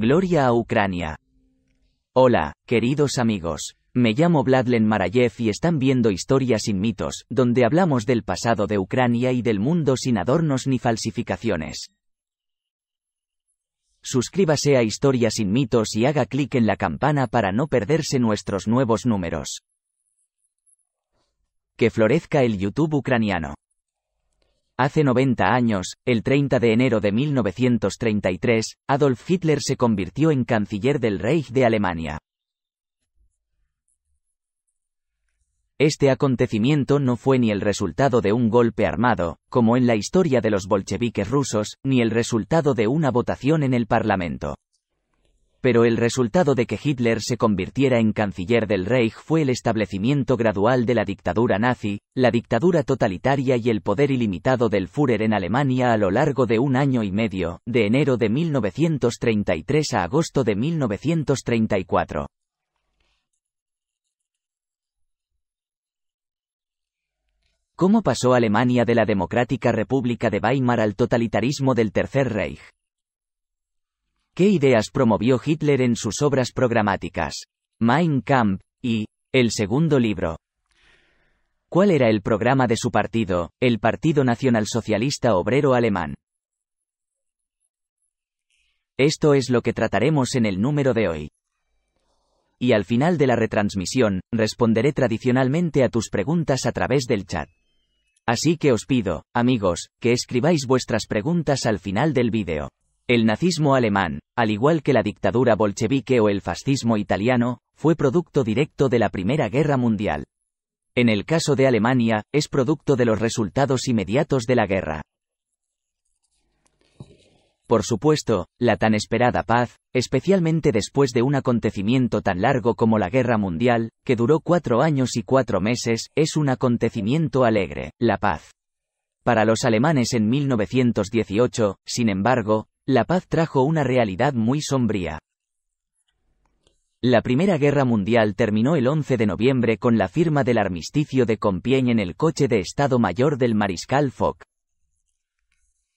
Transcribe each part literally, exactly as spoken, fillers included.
Gloria a Ucrania. Hola, queridos amigos. Me llamo Vladlen Marayev y están viendo Historia sin Mitos, donde hablamos del pasado de Ucrania y del mundo sin adornos ni falsificaciones. Suscríbase a Historia sin Mitos y haga clic en la campana para no perderse nuestros nuevos números. Que florezca el YouTube ucraniano. Hace noventa años, el treinta de enero de mil novecientos treinta y tres, Adolf Hitler se convirtió en canciller del Reich de Alemania. Este acontecimiento no fue ni el resultado de un golpe armado, como en la historia de los bolcheviques rusos, ni el resultado de una votación en el Parlamento. Pero el resultado de que Hitler se convirtiera en canciller del Reich fue el establecimiento gradual de la dictadura nazi, la dictadura totalitaria y el poder ilimitado del Führer en Alemania a lo largo de un año y medio, de enero de mil novecientos treinta y tres a agosto de mil novecientos treinta y cuatro. ¿Cómo pasó Alemania de la democrática República de Weimar al totalitarismo del Tercer Reich? ¿Qué ideas promovió Hitler en sus obras programáticas? Mein Kampf y el segundo libro. ¿Cuál era el programa de su partido, el Partido Nacional Socialista Obrero Alemán? Esto es lo que trataremos en el número de hoy. Y al final de la retransmisión, responderé tradicionalmente a tus preguntas a través del chat. Así que os pido, amigos, que escribáis vuestras preguntas al final del vídeo. El nazismo alemán, al igual que la dictadura bolchevique o el fascismo italiano, fue producto directo de la Primera Guerra Mundial. En el caso de Alemania, es producto de los resultados inmediatos de la guerra. Por supuesto, la tan esperada paz, especialmente después de un acontecimiento tan largo como la Guerra Mundial, que duró cuatro años y cuatro meses, es un acontecimiento alegre, la paz. Para los alemanes en mil novecientos dieciocho, sin embargo, la paz trajo una realidad muy sombría. La Primera Guerra Mundial terminó el once de noviembre con la firma del armisticio de Compiègne en el coche de Estado Mayor del Mariscal Foch.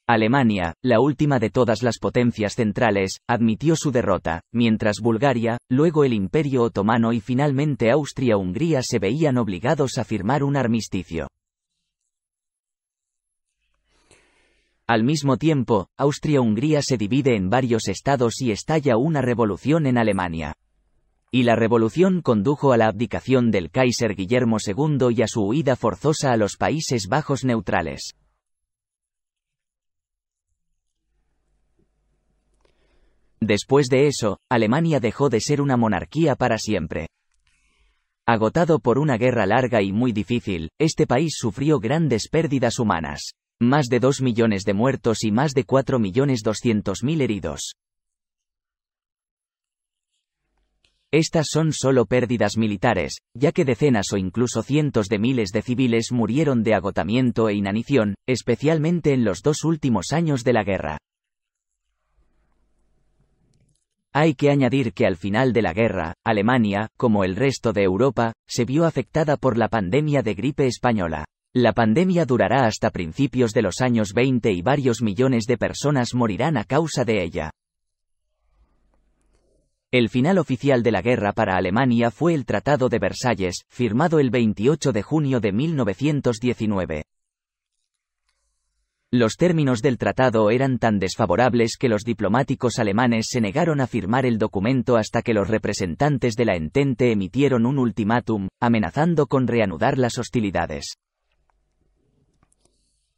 Alemania, la última de todas las potencias centrales, admitió su derrota, mientras Bulgaria, luego el Imperio Otomano y finalmente Austria-Hungría se veían obligados a firmar un armisticio. Al mismo tiempo, Austria-Hungría se divide en varios estados y estalla una revolución en Alemania. Y la revolución condujo a la abdicación del Kaiser Guillermo segundo y a su huida forzosa a los Países Bajos neutrales. Después de eso, Alemania dejó de ser una monarquía para siempre. Agotado por una guerra larga y muy difícil, este país sufrió grandes pérdidas humanas. Más de dos millones de muertos y más de cuatro millones doscientos mil heridos. Estas son solo pérdidas militares, ya que decenas o incluso cientos de miles de civiles murieron de agotamiento e inanición, especialmente en los dos últimos años de la guerra. Hay que añadir que al final de la guerra, Alemania, como el resto de Europa, se vio afectada por la pandemia de gripe española. La pandemia durará hasta principios de los años veinte y varios millones de personas morirán a causa de ella. El final oficial de la guerra para Alemania fue el Tratado de Versalles, firmado el veintiocho de junio de mil novecientos diecinueve. Los términos del tratado eran tan desfavorables que los diplomáticos alemanes se negaron a firmar el documento hasta que los representantes de la Entente emitieron un ultimátum, amenazando con reanudar las hostilidades.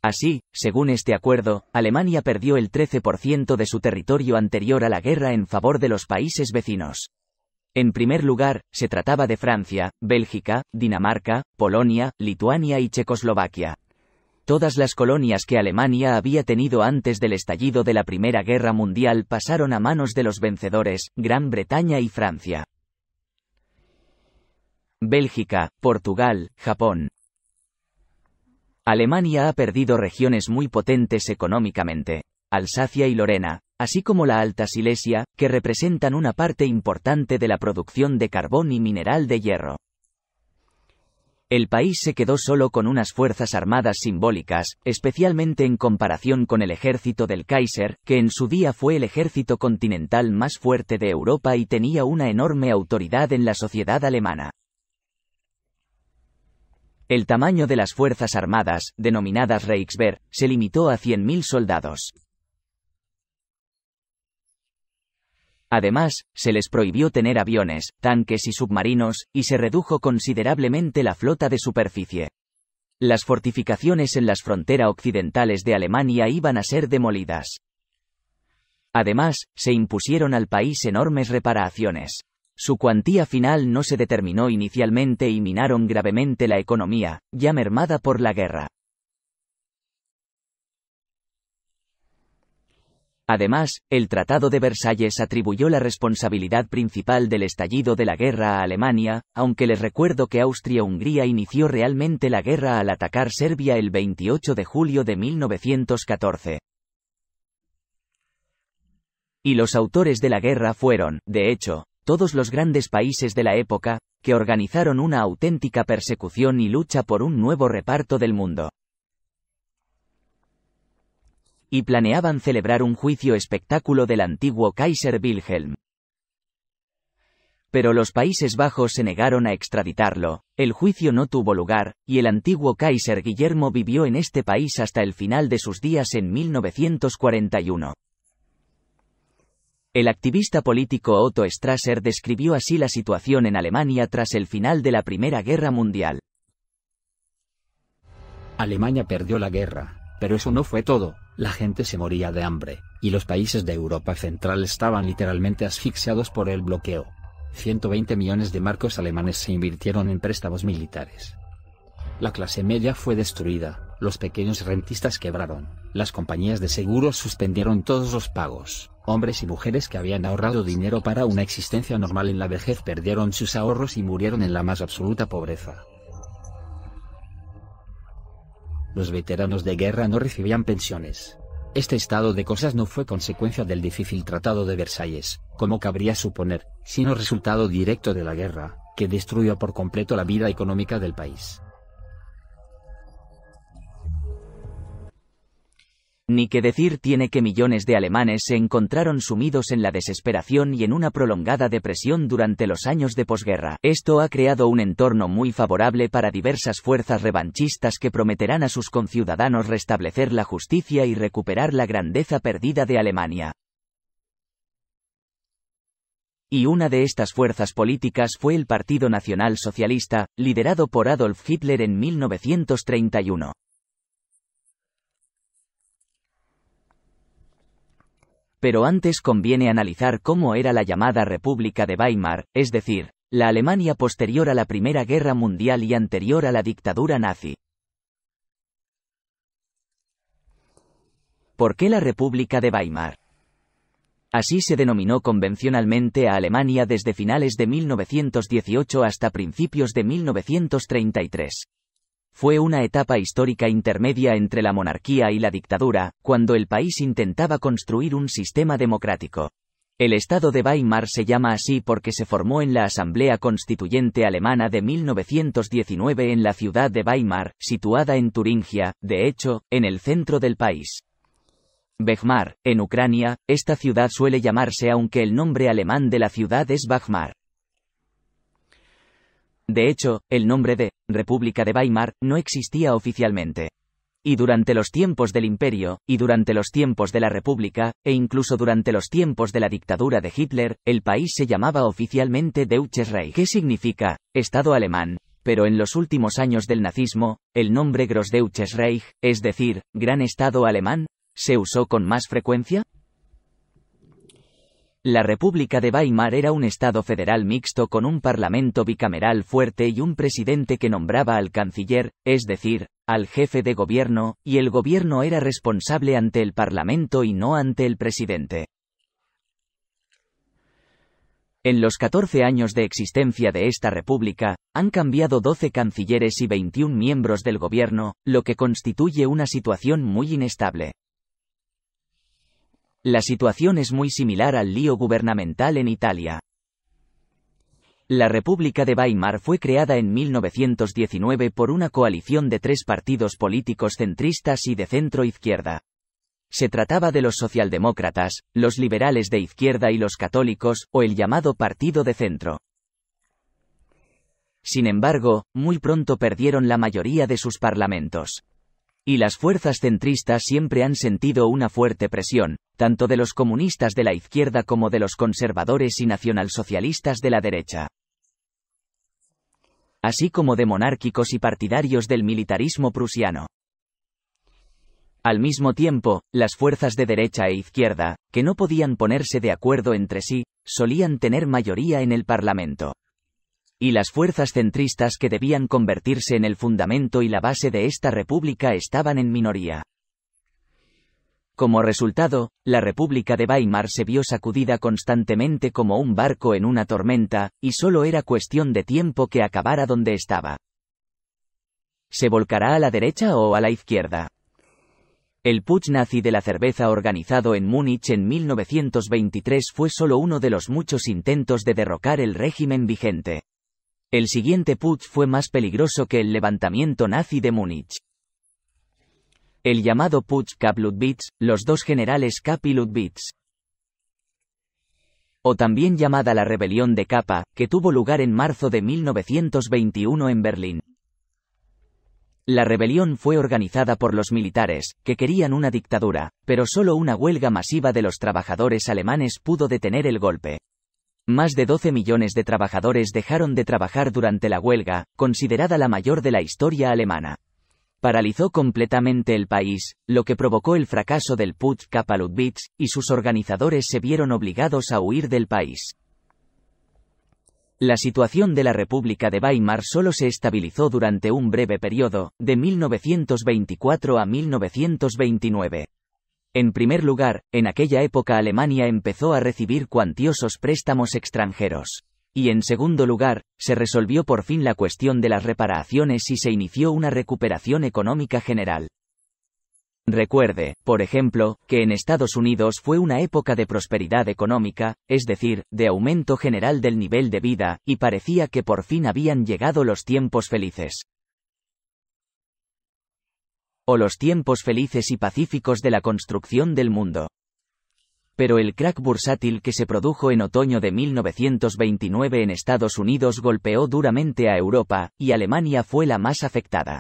Así, según este acuerdo, Alemania perdió el trece por ciento de su territorio anterior a la guerra en favor de los países vecinos. En primer lugar, se trataba de Francia, Bélgica, Dinamarca, Polonia, Lituania y Checoslovaquia. Todas las colonias que Alemania había tenido antes del estallido de la Primera Guerra Mundial pasaron a manos de los vencedores, Gran Bretaña y Francia. Bélgica, Portugal, Japón. Alemania ha perdido regiones muy potentes económicamente, Alsacia y Lorena, así como la Alta Silesia, que representan una parte importante de la producción de carbón y mineral de hierro. El país se quedó solo con unas fuerzas armadas simbólicas, especialmente en comparación con el ejército del Kaiser, que en su día fue el ejército continental más fuerte de Europa y tenía una enorme autoridad en la sociedad alemana. El tamaño de las fuerzas armadas, denominadas Reichswehr, se limitó a cien mil soldados. Además, se les prohibió tener aviones, tanques y submarinos, y se redujo considerablemente la flota de superficie. Las fortificaciones en las fronteras occidentales de Alemania iban a ser demolidas. Además, se impusieron al país enormes reparaciones. Su cuantía final no se determinó inicialmente y minaron gravemente la economía, ya mermada por la guerra. Además, el Tratado de Versalles atribuyó la responsabilidad principal del estallido de la guerra a Alemania, aunque les recuerdo que Austria-Hungría inició realmente la guerra al atacar Serbia el veintiocho de julio de mil novecientos catorce. Y los autores de la guerra fueron, de hecho, todos los grandes países de la época, que organizaron una auténtica persecución y lucha por un nuevo reparto del mundo. Y planeaban celebrar un juicio espectáculo del antiguo Kaiser Wilhelm. Pero los Países Bajos se negaron a extraditarlo, el juicio no tuvo lugar, y el antiguo Kaiser Guillermo vivió en este país hasta el final de sus días en mil novecientos cuarenta y uno. El activista político Otto Strasser describió así la situación en Alemania tras el final de la Primera Guerra Mundial. Alemania perdió la guerra, pero eso no fue todo. La gente se moría de hambre, y los países de Europa Central estaban literalmente asfixiados por el bloqueo. ciento veinte millones de marcos alemanes se invirtieron en préstamos militares. La clase media fue destruida, los pequeños rentistas quebraron, las compañías de seguros suspendieron todos los pagos, hombres y mujeres que habían ahorrado dinero para una existencia normal en la vejez perdieron sus ahorros y murieron en la más absoluta pobreza. Los veteranos de guerra no recibían pensiones. Este estado de cosas no fue consecuencia del difícil Tratado de Versalles, como cabría suponer, sino resultado directo de la guerra, que destruyó por completo la vida económica del país. Ni que decir tiene que millones de alemanes se encontraron sumidos en la desesperación y en una prolongada depresión durante los años de posguerra. Esto ha creado un entorno muy favorable para diversas fuerzas revanchistas que prometerán a sus conciudadanos restablecer la justicia y recuperar la grandeza perdida de Alemania. Y una de estas fuerzas políticas fue el Partido Nacional Socialista, liderado por Adolf Hitler en mil novecientos treinta y uno. Pero antes conviene analizar cómo era la llamada República de Weimar, es decir, la Alemania posterior a la Primera Guerra Mundial y anterior a la dictadura nazi. ¿Por qué la República de Weimar? Así se denominó convencionalmente a Alemania desde finales de mil novecientos dieciocho hasta principios de mil novecientos treinta y tres. Fue una etapa histórica intermedia entre la monarquía y la dictadura, cuando el país intentaba construir un sistema democrático. El Estado de Weimar se llama así porque se formó en la Asamblea Constituyente Alemana de mil novecientos diecinueve en la ciudad de Weimar, situada en Turingia, de hecho, en el centro del país. Weimar, en Ucrania, esta ciudad suele llamarse aunque el nombre alemán de la ciudad es Weimar. De hecho, el nombre de República de Weimar no existía oficialmente. Y durante los tiempos del Imperio, y durante los tiempos de la República, e incluso durante los tiempos de la dictadura de Hitler, el país se llamaba oficialmente Deutsches Reich, que significa Estado alemán, pero en los últimos años del nazismo, el nombre Großdeutsches Reich, es decir, Gran Estado alemán, se usó con más frecuencia. La República de Weimar era un Estado federal mixto con un parlamento bicameral fuerte y un presidente que nombraba al canciller, es decir, al jefe de gobierno, y el gobierno era responsable ante el parlamento y no ante el presidente. En los catorce años de existencia de esta república, han cambiado doce cancilleres y veintiún miembros del gobierno, lo que constituye una situación muy inestable. La situación es muy similar al lío gubernamental en Italia. La República de Weimar fue creada en mil novecientos diecinueve por una coalición de tres partidos políticos centristas y de centro-izquierda. Se trataba de los socialdemócratas, los liberales de izquierda y los católicos, o el llamado Partido de Centro. Sin embargo, muy pronto perdieron la mayoría de sus parlamentos. Y las fuerzas centristas siempre han sentido una fuerte presión, tanto de los comunistas de la izquierda como de los conservadores y nacionalsocialistas de la derecha, así como de monárquicos y partidarios del militarismo prusiano. Al mismo tiempo, las fuerzas de derecha e izquierda, que no podían ponerse de acuerdo entre sí, solían tener mayoría en el Parlamento. Y las fuerzas centristas que debían convertirse en el fundamento y la base de esta república estaban en minoría. Como resultado, la República de Weimar se vio sacudida constantemente como un barco en una tormenta, y solo era cuestión de tiempo que acabara donde estaba. ¿Se volcará a la derecha o a la izquierda? El putsch nazi de la cerveza organizado en Múnich en mil novecientos veintitrés fue solo uno de los muchos intentos de derrocar el régimen vigente. El siguiente putsch fue más peligroso que el levantamiento nazi de Múnich. El llamado putsch Kapp-Lüttwitz, los dos generales Kapp y Lüttwitz, o también llamada la rebelión de Capa, que tuvo lugar en marzo de mil novecientos veintiuno en Berlín. La rebelión fue organizada por los militares, que querían una dictadura, pero solo una huelga masiva de los trabajadores alemanes pudo detener el golpe. Más de doce millones de trabajadores dejaron de trabajar durante la huelga, considerada la mayor de la historia alemana. Paralizó completamente el país, lo que provocó el fracaso del putsch Kapp-Lüttwitz, y sus organizadores se vieron obligados a huir del país. La situación de la República de Weimar solo se estabilizó durante un breve periodo, de mil novecientos veinticuatro a mil novecientos veintinueve. En primer lugar, en aquella época Alemania empezó a recibir cuantiosos préstamos extranjeros. Y en segundo lugar, se resolvió por fin la cuestión de las reparaciones y se inició una recuperación económica general. Recuerde, por ejemplo, que en Estados Unidos fue una época de prosperidad económica, es decir, de aumento general del nivel de vida, y parecía que por fin habían llegado los tiempos felices. O los tiempos felices y pacíficos de la construcción del mundo. Pero el crack bursátil que se produjo en otoño de mil novecientos veintinueve en Estados Unidos golpeó duramente a Europa, y Alemania fue la más afectada.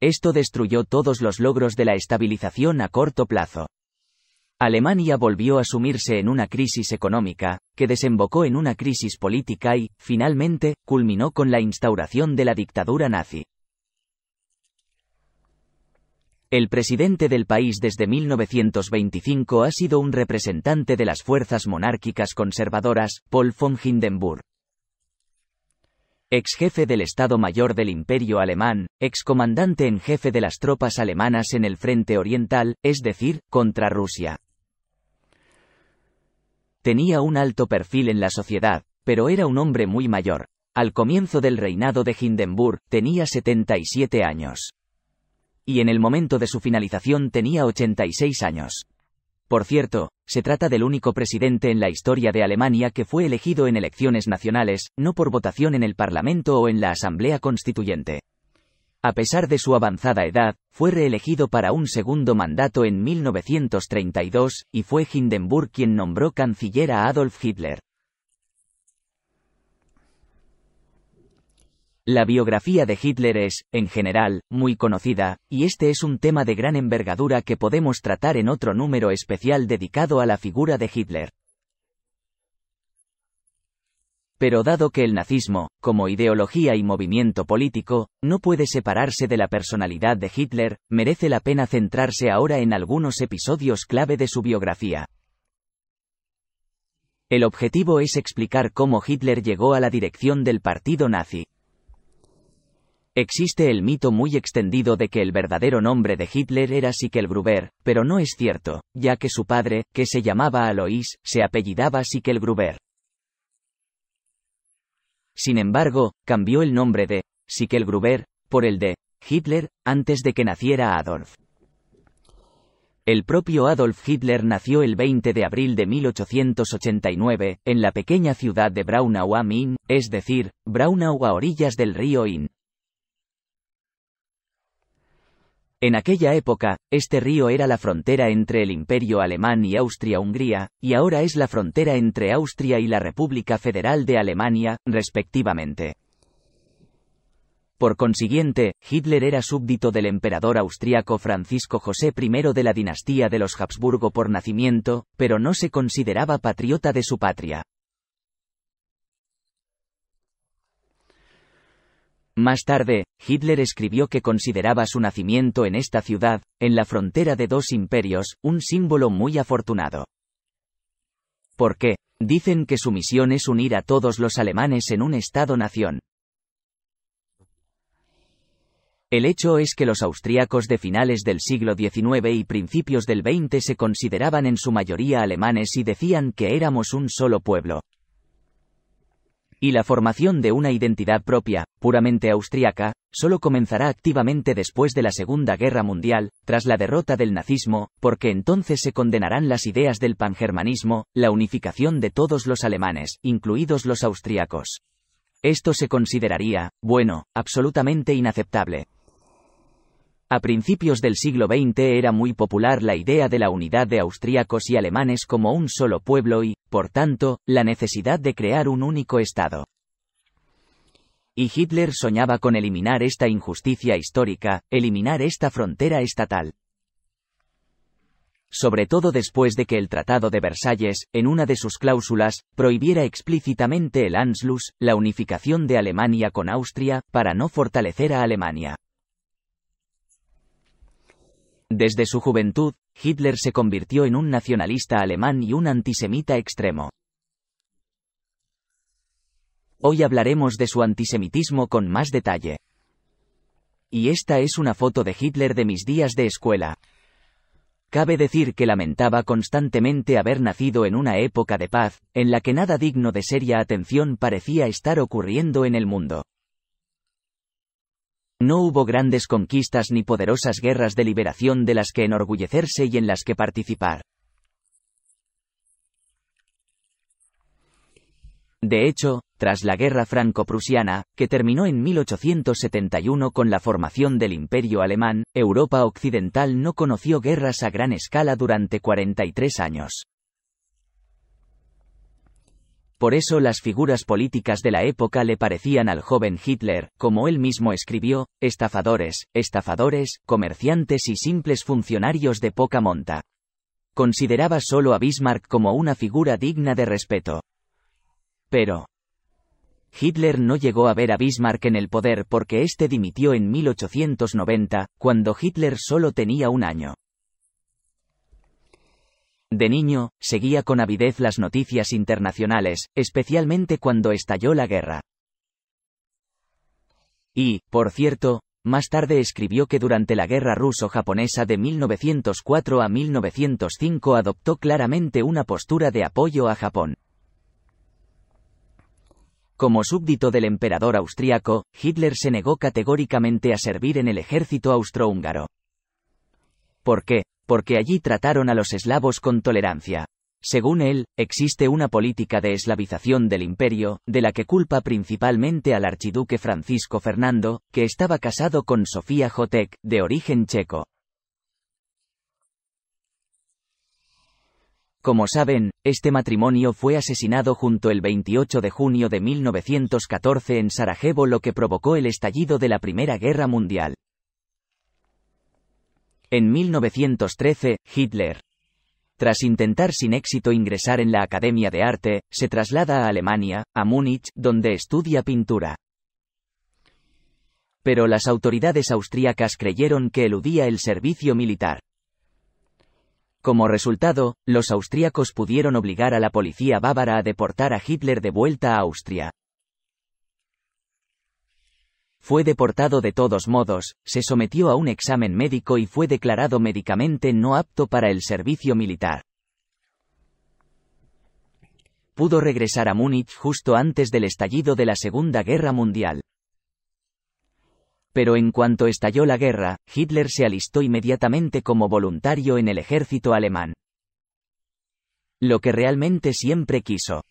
Esto destruyó todos los logros de la estabilización a corto plazo. Alemania volvió a sumirse en una crisis económica, que desembocó en una crisis política y, finalmente, culminó con la instauración de la dictadura nazi. El presidente del país desde mil novecientos veinticinco ha sido un representante de las fuerzas monárquicas conservadoras, Paul von Hindenburg. Ex jefe del Estado Mayor del Imperio Alemán, ex comandante en jefe de las tropas alemanas en el Frente Oriental, es decir, contra Rusia. Tenía un alto perfil en la sociedad, pero era un hombre muy mayor. Al comienzo del reinado de Hindenburg, tenía setenta y siete años. Y en el momento de su finalización tenía ochenta y seis años. Por cierto, se trata del único presidente en la historia de Alemania que fue elegido en elecciones nacionales, no por votación en el Parlamento o en la Asamblea Constituyente. A pesar de su avanzada edad, fue reelegido para un segundo mandato en mil novecientos treinta y dos, y fue Hindenburg quien nombró canciller a Adolf Hitler. La biografía de Hitler es, en general, muy conocida, y este es un tema de gran envergadura que podemos tratar en otro número especial dedicado a la figura de Hitler. Pero dado que el nazismo, como ideología y movimiento político, no puede separarse de la personalidad de Hitler, merece la pena centrarse ahora en algunos episodios clave de su biografía. El objetivo es explicar cómo Hitler llegó a la dirección del partido nazi. Existe el mito muy extendido de que el verdadero nombre de Hitler era Sickelgruber, pero no es cierto, ya que su padre, que se llamaba Alois, se apellidaba Sickelgruber. Sin embargo, cambió el nombre de Sickelgruber por el de Hitler antes de que naciera Adolf. El propio Adolf Hitler nació el veinte de abril de mil ochocientos ochenta y nueve, en la pequeña ciudad de Braunau am Inn, es decir, Braunau a orillas del río Inn. En aquella época, este río era la frontera entre el Imperio Alemán y Austria-Hungría, y ahora es la frontera entre Austria y la República Federal de Alemania, respectivamente. Por consiguiente, Hitler era súbdito del emperador austriaco Francisco José primero de la dinastía de los Habsburgo por nacimiento, pero no se consideraba patriota de su patria. Más tarde, Hitler escribió que consideraba su nacimiento en esta ciudad, en la frontera de dos imperios, un símbolo muy afortunado. ¿Por qué? Dicen que su misión es unir a todos los alemanes en un Estado-nación. El hecho es que los austriacos de finales del siglo diecinueve y principios del veinte se consideraban en su mayoría alemanes y decían que éramos un solo pueblo. Y la formación de una identidad propia, puramente austriaca, solo comenzará activamente después de la Segunda Guerra Mundial, tras la derrota del nazismo, porque entonces se condenarán las ideas del pangermanismo, la unificación de todos los alemanes, incluidos los austriacos. Esto se consideraría, bueno, absolutamente inaceptable. A principios del siglo veinte era muy popular la idea de la unidad de austriacos y alemanes como un solo pueblo y, por tanto, la necesidad de crear un único Estado. Y Hitler soñaba con eliminar esta injusticia histórica, eliminar esta frontera estatal. Sobre todo después de que el Tratado de Versalles, en una de sus cláusulas, prohibiera explícitamente el Anschluss, la unificación de Alemania con Austria, para no fortalecer a Alemania. Desde su juventud, Hitler se convirtió en un nacionalista alemán y un antisemita extremo. Hoy hablaremos de su antisemitismo con más detalle. Y esta es una foto de Hitler de mis días de escuela. Cabe decir que lamentaba constantemente haber nacido en una época de paz, en la que nada digno de seria atención parecía estar ocurriendo en el mundo. No hubo grandes conquistas ni poderosas guerras de liberación de las que enorgullecerse y en las que participar. De hecho, tras la guerra franco-prusiana, que terminó en mil ochocientos setenta y uno con la formación del Imperio Alemán, Europa Occidental no conoció guerras a gran escala durante cuarenta y tres años. Por eso las figuras políticas de la época le parecían al joven Hitler, como él mismo escribió, estafadores, estafadores, comerciantes y simples funcionarios de poca monta. Consideraba solo a Bismarck como una figura digna de respeto. Pero Hitler no llegó a ver a Bismarck en el poder porque este dimitió en mil ochocientos noventa, cuando Hitler solo tenía un año. De niño, seguía con avidez las noticias internacionales, especialmente cuando estalló la guerra. Y, por cierto, más tarde escribió que durante la guerra ruso-japonesa de mil novecientos cuatro a mil novecientos cinco adoptó claramente una postura de apoyo a Japón. Como súbdito del emperador austriaco, Hitler se negó categóricamente a servir en el ejército austrohúngaro. ¿Por qué? Porque allí trataron a los eslavos con tolerancia. Según él, existe una política de eslavización del imperio, de la que culpa principalmente al archiduque Francisco Fernando, que estaba casado con Sofía Jotek, de origen checo. Como saben, este matrimonio fue asesinado junto el veintiocho de junio de mil novecientos catorce en Sarajevo, lo que provocó el estallido de la Primera Guerra Mundial. En mil novecientos trece, Hitler, tras intentar sin éxito ingresar en la Academia de Arte, se traslada a Alemania, a Múnich, donde estudia pintura. Pero las autoridades austríacas creyeron que eludía el servicio militar. Como resultado, los austríacos pudieron obligar a la policía bávara a deportar a Hitler de vuelta a Austria. Fue deportado de todos modos, se sometió a un examen médico y fue declarado médicamente no apto para el servicio militar. Pudo regresar a Múnich justo antes del estallido de la Segunda Guerra Mundial. pero en cuanto estalló la guerra, Hitler se alistó inmediatamente como voluntario en el ejército alemán. Lo que realmente siempre quiso.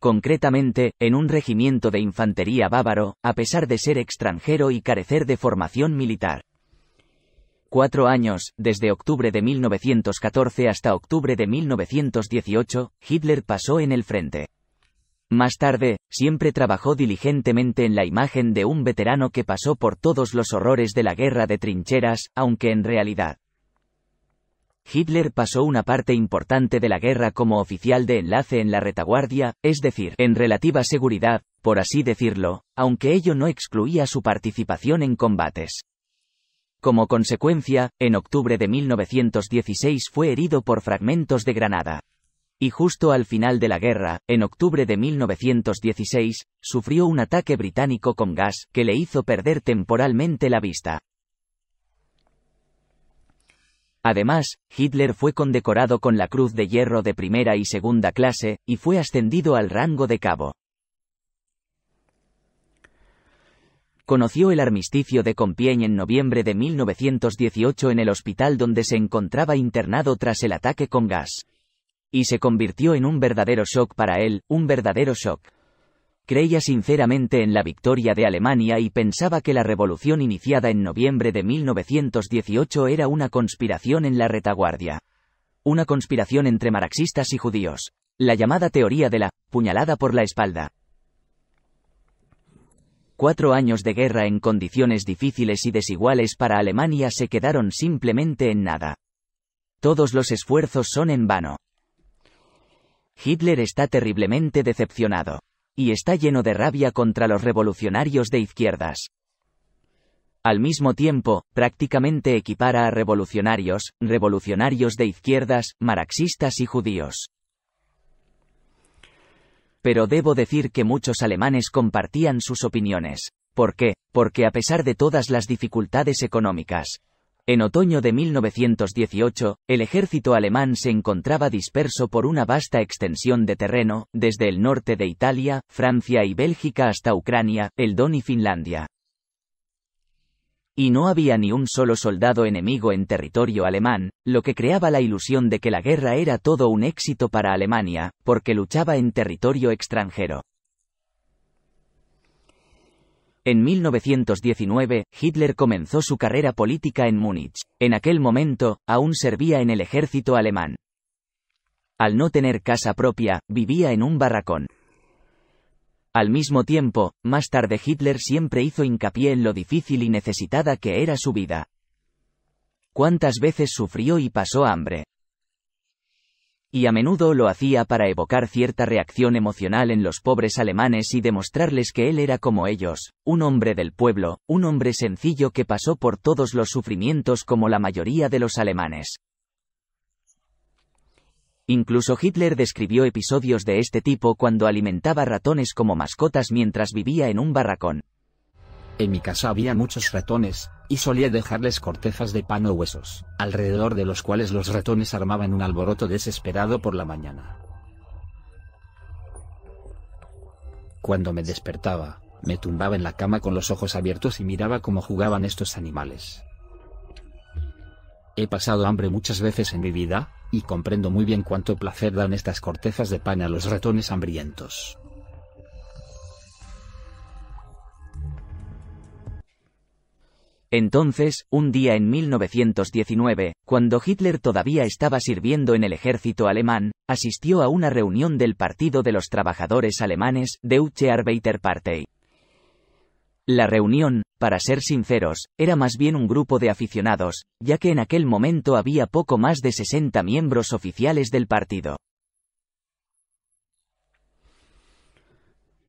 Concretamente, en un regimiento de infantería bávaro, a pesar de ser extranjero y carecer de formación militar. Cuatro años, desde octubre de mil novecientos catorce hasta octubre de mil novecientos dieciocho, Hitler pasó en el frente. Más tarde, siempre trabajó diligentemente en la imagen de un veterano que pasó por todos los horrores de la guerra de trincheras, aunque en realidad, Hitler pasó una parte importante de la guerra como oficial de enlace en la retaguardia, es decir, en relativa seguridad, por así decirlo, aunque ello no excluía su participación en combates. Como consecuencia, en octubre de mil novecientos dieciséis fue herido por fragmentos de granada. Y justo al final de la guerra, en octubre de mil novecientos dieciséis, sufrió un ataque británico con gas, que le hizo perder temporalmente la vista. Además, Hitler fue condecorado con la Cruz de Hierro de primera y segunda clase, y fue ascendido al rango de cabo. Conoció el armisticio de Compiègne en noviembre de mil novecientos dieciocho en el hospital donde se encontraba internado tras el ataque con gas. Y se convirtió en un verdadero shock para él, un verdadero shock. Creía sinceramente en la victoria de Alemania y pensaba que la revolución iniciada en noviembre de mil novecientos dieciocho era una conspiración en la retaguardia. Una conspiración entre marxistas y judíos. La llamada teoría de la puñalada por la espalda. Cuatro años de guerra en condiciones difíciles y desiguales para Alemania se quedaron simplemente en nada. Todos los esfuerzos son en vano. Hitler está terriblemente decepcionado. Y está lleno de rabia contra los revolucionarios de izquierdas. Al mismo tiempo, prácticamente equipara a revolucionarios, revolucionarios de izquierdas, marxistas y judíos. Pero debo decir que muchos alemanes compartían sus opiniones. ¿Por qué? Porque a pesar de todas las dificultades económicas, en otoño de mil novecientos dieciocho, el ejército alemán se encontraba disperso por una vasta extensión de terreno, desde el norte de Italia, Francia y Bélgica hasta Ucrania, el Don y Finlandia. Y no había ni un solo soldado enemigo en territorio alemán, lo que creaba la ilusión de que la guerra era todo un éxito para Alemania, porque luchaba en territorio extranjero. En mil novecientos diecinueve, Hitler comenzó su carrera política en Múnich. En aquel momento, aún servía en el ejército alemán. Al no tener casa propia, vivía en un barracón. Al mismo tiempo, más tarde Hitler siempre hizo hincapié en lo difícil y necesitada que era su vida. ¿Cuántas veces sufrió y pasó hambre? Y a menudo lo hacía para evocar cierta reacción emocional en los pobres alemanes y demostrarles que él era como ellos, un hombre del pueblo, un hombre sencillo que pasó por todos los sufrimientos como la mayoría de los alemanes. Incluso Hitler describió episodios de este tipo cuando alimentaba ratones como mascotas mientras vivía en un barracón. En mi casa había muchos ratones, y solía dejarles cortezas de pan o huesos, alrededor de los cuales los ratones armaban un alboroto desesperado por la mañana. Cuando me despertaba, me tumbaba en la cama con los ojos abiertos y miraba cómo jugaban estos animales. He pasado hambre muchas veces en mi vida, y comprendo muy bien cuánto placer dan estas cortezas de pan a los ratones hambrientos. Entonces, un día en mil novecientos diecinueve, cuando Hitler todavía estaba sirviendo en el ejército alemán, asistió a una reunión del Partido de los Trabajadores Alemanes, Deutsche Arbeiterpartei. La reunión, para ser sinceros, era más bien un grupo de aficionados, ya que en aquel momento había poco más de sesenta miembros oficiales del partido.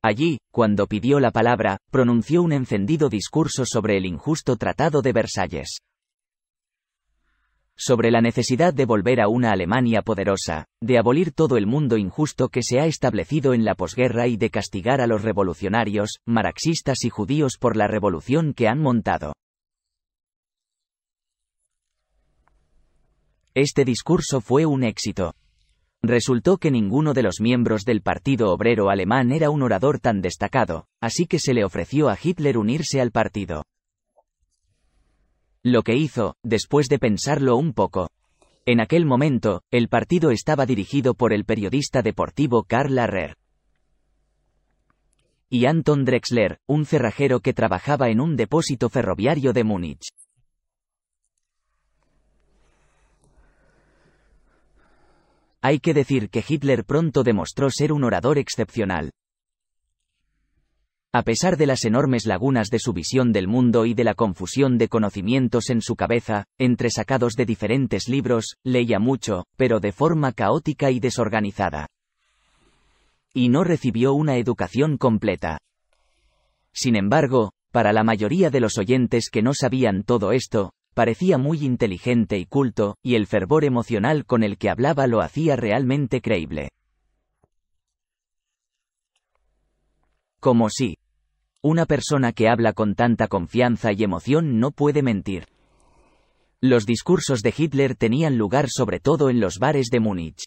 Allí, cuando pidió la palabra, pronunció un encendido discurso sobre el injusto Tratado de Versalles. Sobre la necesidad de volver a una Alemania poderosa, de abolir todo el mundo injusto que se ha establecido en la posguerra y de castigar a los revolucionarios, marxistas y judíos por la revolución que han montado. Este discurso fue un éxito. Resultó que ninguno de los miembros del Partido Obrero Alemán era un orador tan destacado, así que se le ofreció a Hitler unirse al partido. lo que hizo, después de pensarlo un poco. En aquel momento, el partido estaba dirigido por el periodista deportivo Karl Harrer y Anton Drexler, un cerrajero que trabajaba en un depósito ferroviario de Múnich. Hay que decir que Hitler pronto demostró ser un orador excepcional. A pesar de las enormes lagunas de su visión del mundo y de la confusión de conocimientos en su cabeza, entresacados de diferentes libros, leía mucho, pero de forma caótica y desorganizada. Y no recibió una educación completa. Sin embargo, para la mayoría de los oyentes que no sabían todo esto, parecía muy inteligente y culto, y el fervor emocional con el que hablaba lo hacía realmente creíble. Como si una persona que habla con tanta confianza y emoción no puede mentir. Los discursos de Hitler tenían lugar sobre todo en los bares de Múnich.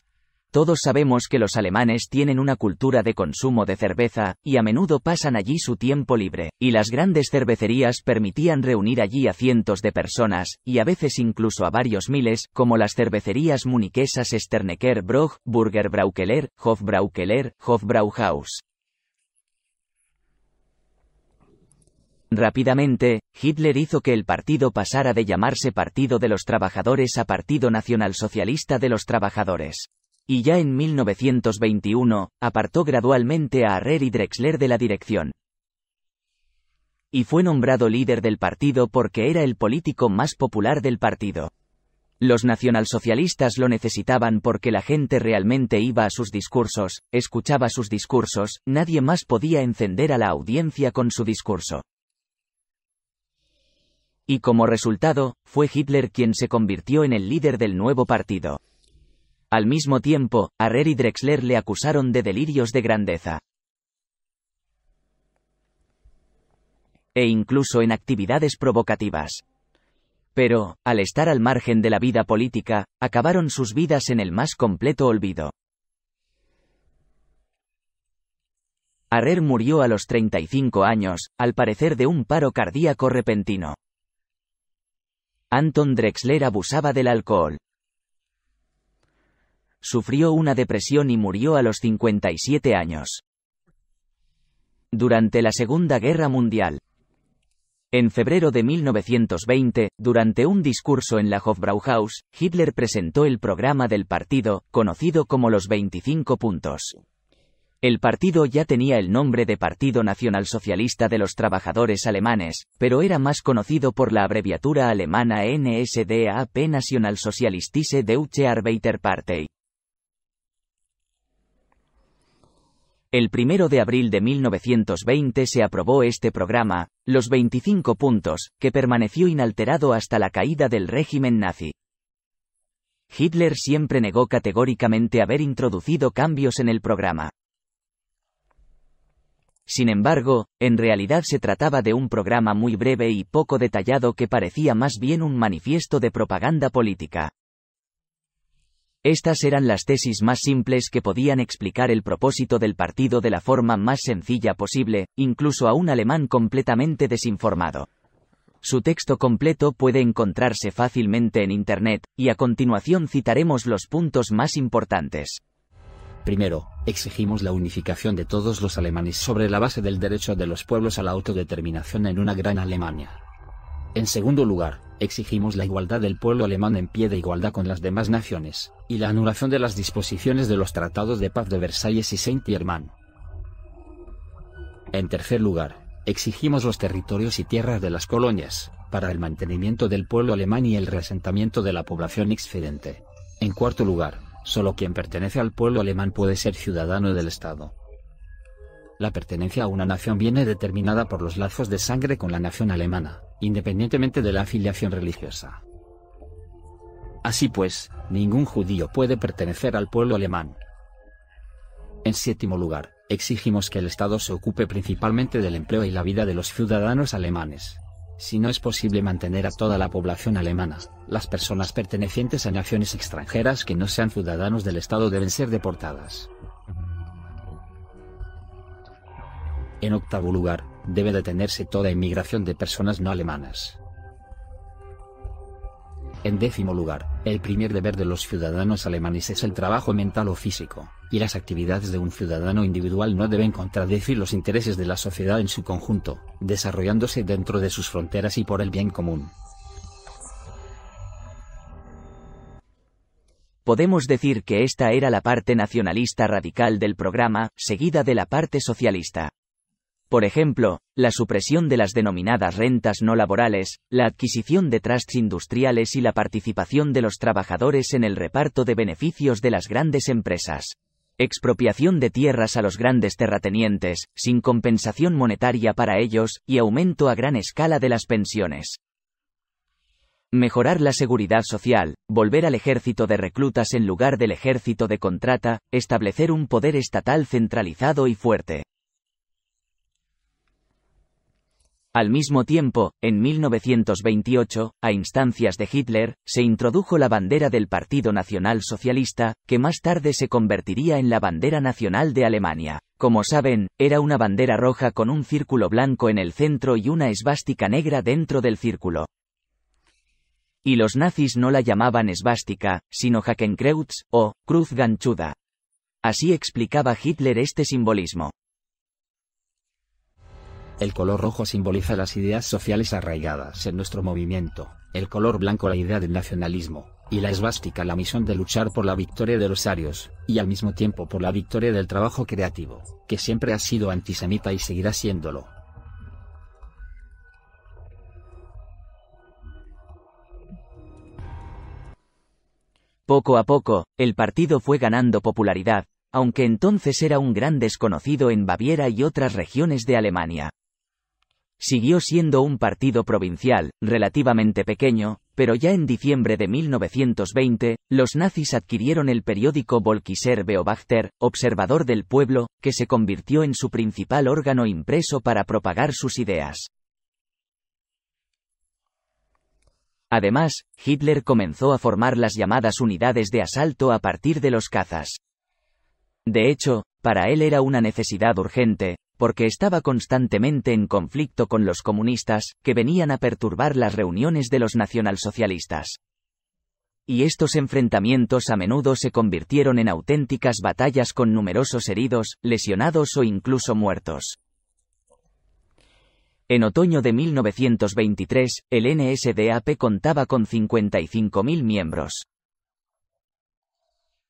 Todos sabemos que los alemanes tienen una cultura de consumo de cerveza, y a menudo pasan allí su tiempo libre, y las grandes cervecerías permitían reunir allí a cientos de personas, y a veces incluso a varios miles, como las cervecerías muniquesas Sterneker Brog, Burger Braukeler, Hofbraukeler, Hofbräuhaus. Rápidamente, Hitler hizo que el partido pasara de llamarse Partido de los Trabajadores a Partido Nacional Socialista de los Trabajadores. Y ya en mil novecientos veintiuno, apartó gradualmente a Harrer y Drexler de la dirección. Y fue nombrado líder del partido porque era el político más popular del partido. Los nacionalsocialistas lo necesitaban porque la gente realmente iba a sus discursos, escuchaba sus discursos, nadie más podía encender a la audiencia con su discurso. Y como resultado, fue Hitler quien se convirtió en el líder del nuevo partido. Al mismo tiempo, Harrer y Drexler le acusaron de delirios de grandeza. E incluso en actividades provocativas. Pero, al estar al margen de la vida política, acabaron sus vidas en el más completo olvido. Harrer murió a los treinta y cinco años, al parecer de un paro cardíaco repentino. Anton Drexler abusaba del alcohol. Sufrió una depresión y murió a los cincuenta y siete años. Durante la Segunda Guerra Mundial. En febrero de mil novecientos veinte, durante un discurso en la Hofbräuhaus, Hitler presentó el programa del partido, conocido como los veinticinco puntos. El partido ya tenía el nombre de Partido Nacionalsocialista de los Trabajadores Alemanes, pero era más conocido por la abreviatura alemana N S D A P Nationalsozialistische Deutsche Arbeiterpartei. El primero de abril de mil novecientos veinte se aprobó este programa, los veinticinco puntos, que permaneció inalterado hasta la caída del régimen nazi. Hitler siempre negó categóricamente haber introducido cambios en el programa. Sin embargo, en realidad se trataba de un programa muy breve y poco detallado que parecía más bien un manifiesto de propaganda política. Estas eran las tesis más simples que podían explicar el propósito del partido de la forma más sencilla posible, incluso a un alemán completamente desinformado. Su texto completo puede encontrarse fácilmente en Internet, y a continuación citaremos los puntos más importantes. Primero, exigimos la unificación de todos los alemanes sobre la base del derecho de los pueblos a la autodeterminación en una gran Alemania. En segundo lugar, exigimos la igualdad del pueblo alemán en pie de igualdad con las demás naciones, y la anulación de las disposiciones de los tratados de paz de Versalles y Saint-Germain. En tercer lugar, exigimos los territorios y tierras de las colonias, para el mantenimiento del pueblo alemán y el reasentamiento de la población excedente. En cuarto lugar, solo quien pertenece al pueblo alemán puede ser ciudadano del Estado. La pertenencia a una nación viene determinada por los lazos de sangre con la nación alemana, independientemente de la afiliación religiosa. Así pues, ningún judío puede pertenecer al pueblo alemán. En séptimo lugar, exigimos que el Estado se ocupe principalmente del empleo y la vida de los ciudadanos alemanes. Si no es posible mantener a toda la población alemana, las personas pertenecientes a naciones extranjeras que no sean ciudadanos del Estado deben ser deportadas. En octavo lugar, debe detenerse toda inmigración de personas no alemanas. En décimo lugar, el primer deber de los ciudadanos alemanes es el trabajo mental o físico, y las actividades de un ciudadano individual no deben contradecir los intereses de la sociedad en su conjunto, desarrollándose dentro de sus fronteras y por el bien común. Podemos decir que esta era la parte nacionalista radical del programa, seguida de la parte socialista. Por ejemplo, la supresión de las denominadas rentas no laborales, la adquisición de trusts industriales y la participación de los trabajadores en el reparto de beneficios de las grandes empresas. Expropiación de tierras a los grandes terratenientes, sin compensación monetaria para ellos, y aumento a gran escala de las pensiones. Mejorar la seguridad social, volver al ejército de reclutas en lugar del ejército de contrata, establecer un poder estatal centralizado y fuerte. Al mismo tiempo, en mil novecientos veintiocho, a instancias de Hitler, se introdujo la bandera del Partido Nacional Socialista, que más tarde se convertiría en la bandera nacional de Alemania. Como saben, era una bandera roja con un círculo blanco en el centro y una esvástica negra dentro del círculo. Y los nazis no la llamaban esvástica, sino Hakenkreuz, o cruz ganchuda. Así explicaba Hitler este simbolismo. El color rojo simboliza las ideas sociales arraigadas en nuestro movimiento, el color blanco la idea del nacionalismo, y la esvástica la misión de luchar por la victoria de los arios, y al mismo tiempo por la victoria del trabajo creativo, que siempre ha sido antisemita y seguirá siéndolo. Poco a poco, el partido fue ganando popularidad, aunque entonces era un gran desconocido en Baviera y otras regiones de Alemania. Siguió siendo un partido provincial, relativamente pequeño, pero ya en diciembre de mil novecientos veinte, los nazis adquirieron el periódico Volkischer Beobachter, Observador del Pueblo, que se convirtió en su principal órgano impreso para propagar sus ideas. Además, Hitler comenzó a formar las llamadas unidades de asalto a partir de los cazas. De hecho, para él era una necesidad urgente, porque estaba constantemente en conflicto con los comunistas, que venían a perturbar las reuniones de los nacionalsocialistas. Y estos enfrentamientos a menudo se convirtieron en auténticas batallas con numerosos heridos, lesionados o incluso muertos. En otoño de mil novecientos veintitrés, el N S D A P contaba con cincuenta y cinco mil miembros.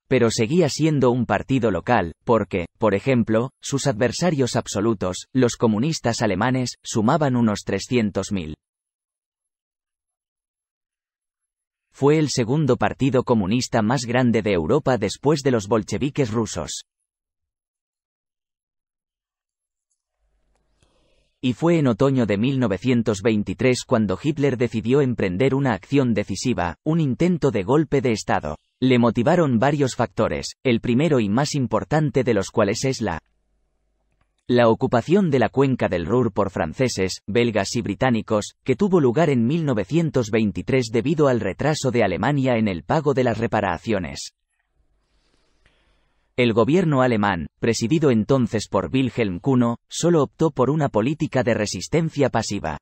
Pero seguía siendo un partido local, porque, por ejemplo, sus adversarios absolutos, los comunistas alemanes, sumaban unos trescientos mil. Fue el segundo partido comunista más grande de Europa después de los bolcheviques rusos. Y fue en otoño de mil novecientos veintitrés cuando Hitler decidió emprender una acción decisiva, un intento de golpe de Estado. Le motivaron varios factores, el primero y más importante de los cuales es la la ocupación de la cuenca del Ruhr por franceses, belgas y británicos, que tuvo lugar en mil novecientos veintitrés debido al retraso de Alemania en el pago de las reparaciones. El gobierno alemán, presidido entonces por Wilhelm Kuno, solo optó por una política de resistencia pasiva.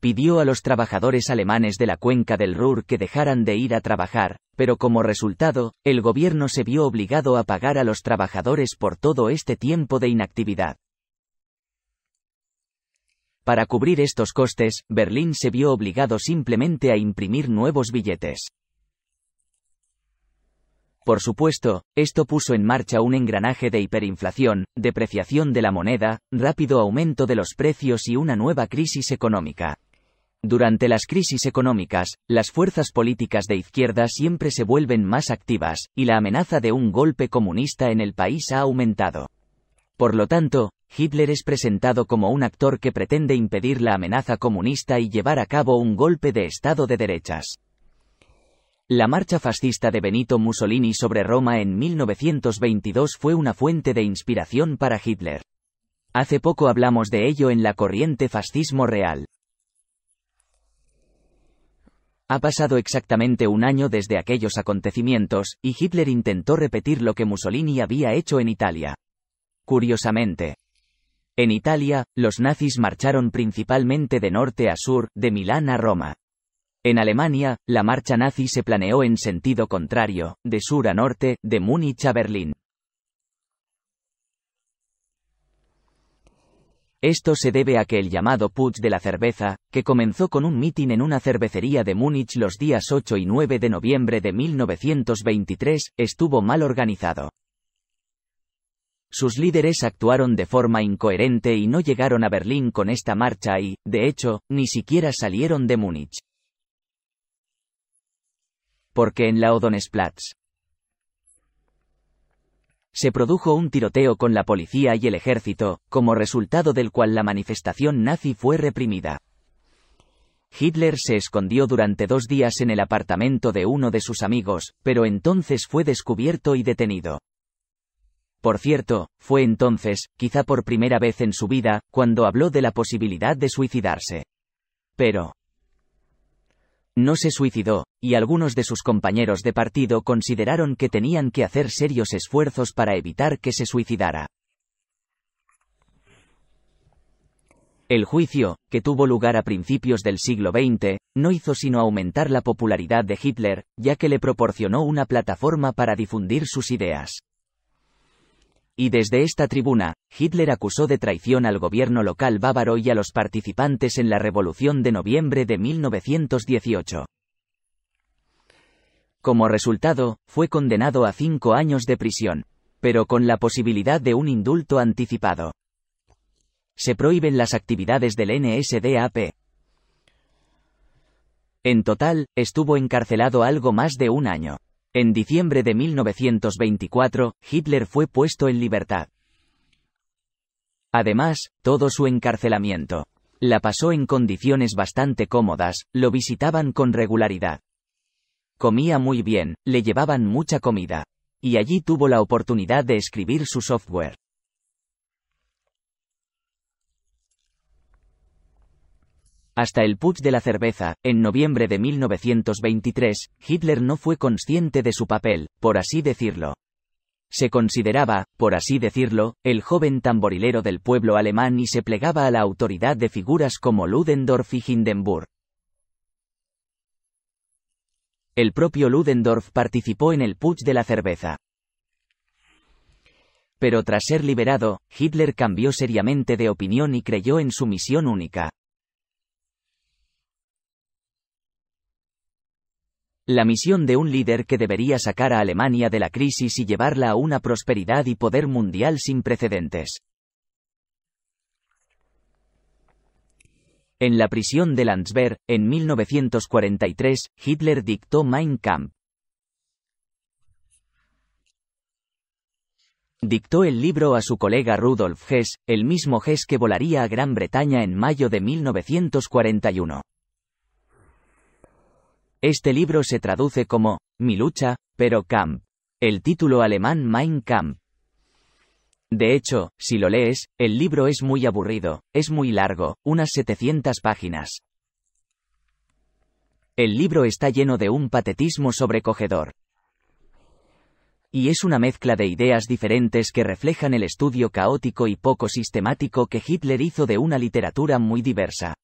Pidió a los trabajadores alemanes de la cuenca del Ruhr que dejaran de ir a trabajar, pero como resultado, el gobierno se vio obligado a pagar a los trabajadores por todo este tiempo de inactividad. Para cubrir estos costes, Berlín se vio obligado simplemente a imprimir nuevos billetes. Por supuesto, esto puso en marcha un engranaje de hiperinflación, depreciación de la moneda, rápido aumento de los precios y una nueva crisis económica. Durante las crisis económicas, las fuerzas políticas de izquierda siempre se vuelven más activas, y la amenaza de un golpe comunista en el país ha aumentado. Por lo tanto, Hitler es presentado como un actor que pretende impedir la amenaza comunista y llevar a cabo un golpe de Estado de derechas. La marcha fascista de Benito Mussolini sobre Roma en mil novecientos veintidós fue una fuente de inspiración para Hitler. Hace poco hablamos de ello en la corriente Fascismo Real. Ha pasado exactamente un año desde aquellos acontecimientos, y Hitler intentó repetir lo que Mussolini había hecho en Italia. Curiosamente, en Italia, los nazis marcharon principalmente de norte a sur, de Milán a Roma. En Alemania, la marcha nazi se planeó en sentido contrario, de sur a norte, de Múnich a Berlín. Esto se debe a que el llamado Putsch de la cerveza, que comenzó con un mitin en una cervecería de Múnich los días ocho y nueve de noviembre de mil novecientos veintitrés, estuvo mal organizado. Sus líderes actuaron de forma incoherente y no llegaron a Berlín con esta marcha y, de hecho, ni siquiera salieron de Múnich. Porque en la Odenplatz se produjo un tiroteo con la policía y el ejército, como resultado del cual la manifestación nazi fue reprimida. Hitler se escondió durante dos días en el apartamento de uno de sus amigos, pero entonces fue descubierto y detenido. Por cierto, fue entonces, quizá por primera vez en su vida, cuando habló de la posibilidad de suicidarse. Pero no se suicidó, y algunos de sus compañeros de partido consideraron que tenían que hacer serios esfuerzos para evitar que se suicidara. El juicio, que tuvo lugar a principios del siglo veinte, no hizo sino aumentar la popularidad de Hitler, ya que le proporcionó una plataforma para difundir sus ideas. Y desde esta tribuna, Hitler acusó de traición al gobierno local bávaro y a los participantes en la Revolución de Noviembre de mil novecientos dieciocho. Como resultado, fue condenado a cinco años de prisión, pero con la posibilidad de un indulto anticipado. Se prohíben las actividades del N S D A P. En total, estuvo encarcelado algo más de un año. En diciembre de mil novecientos veinticuatro, Hitler fue puesto en libertad. Además, todo su encarcelamiento la pasó en condiciones bastante cómodas, lo visitaban con regularidad. Comía muy bien, le llevaban mucha comida. Y allí tuvo la oportunidad de escribir su software. Hasta el putsch de la cerveza, en noviembre de mil novecientos veintitrés, Hitler no fue consciente de su papel, por así decirlo. Se consideraba, por así decirlo, el joven tamborilero del pueblo alemán y se plegaba a la autoridad de figuras como Ludendorff y Hindenburg. El propio Ludendorff participó en el putsch de la cerveza. Pero tras ser liberado, Hitler cambió seriamente de opinión y creyó en su misión única. La misión de un líder que debería sacar a Alemania de la crisis y llevarla a una prosperidad y poder mundial sin precedentes. En la prisión de Landsberg, en mil novecientos cuarenta y tres, Hitler dictó Mein Kampf. Dictó el libro a su colega Rudolf Hess, el mismo Hess que volaría a Gran Bretaña en mayo de mil novecientos cuarenta y uno. Este libro se traduce como Mi lucha, pero Kampf. El título alemán Mein Kampf. De hecho, si lo lees, el libro es muy aburrido, es muy largo, unas setecientas páginas. El libro está lleno de un patetismo sobrecogedor. Y es una mezcla de ideas diferentes que reflejan el estudio caótico y poco sistemático que Hitler hizo de una literatura muy diversa.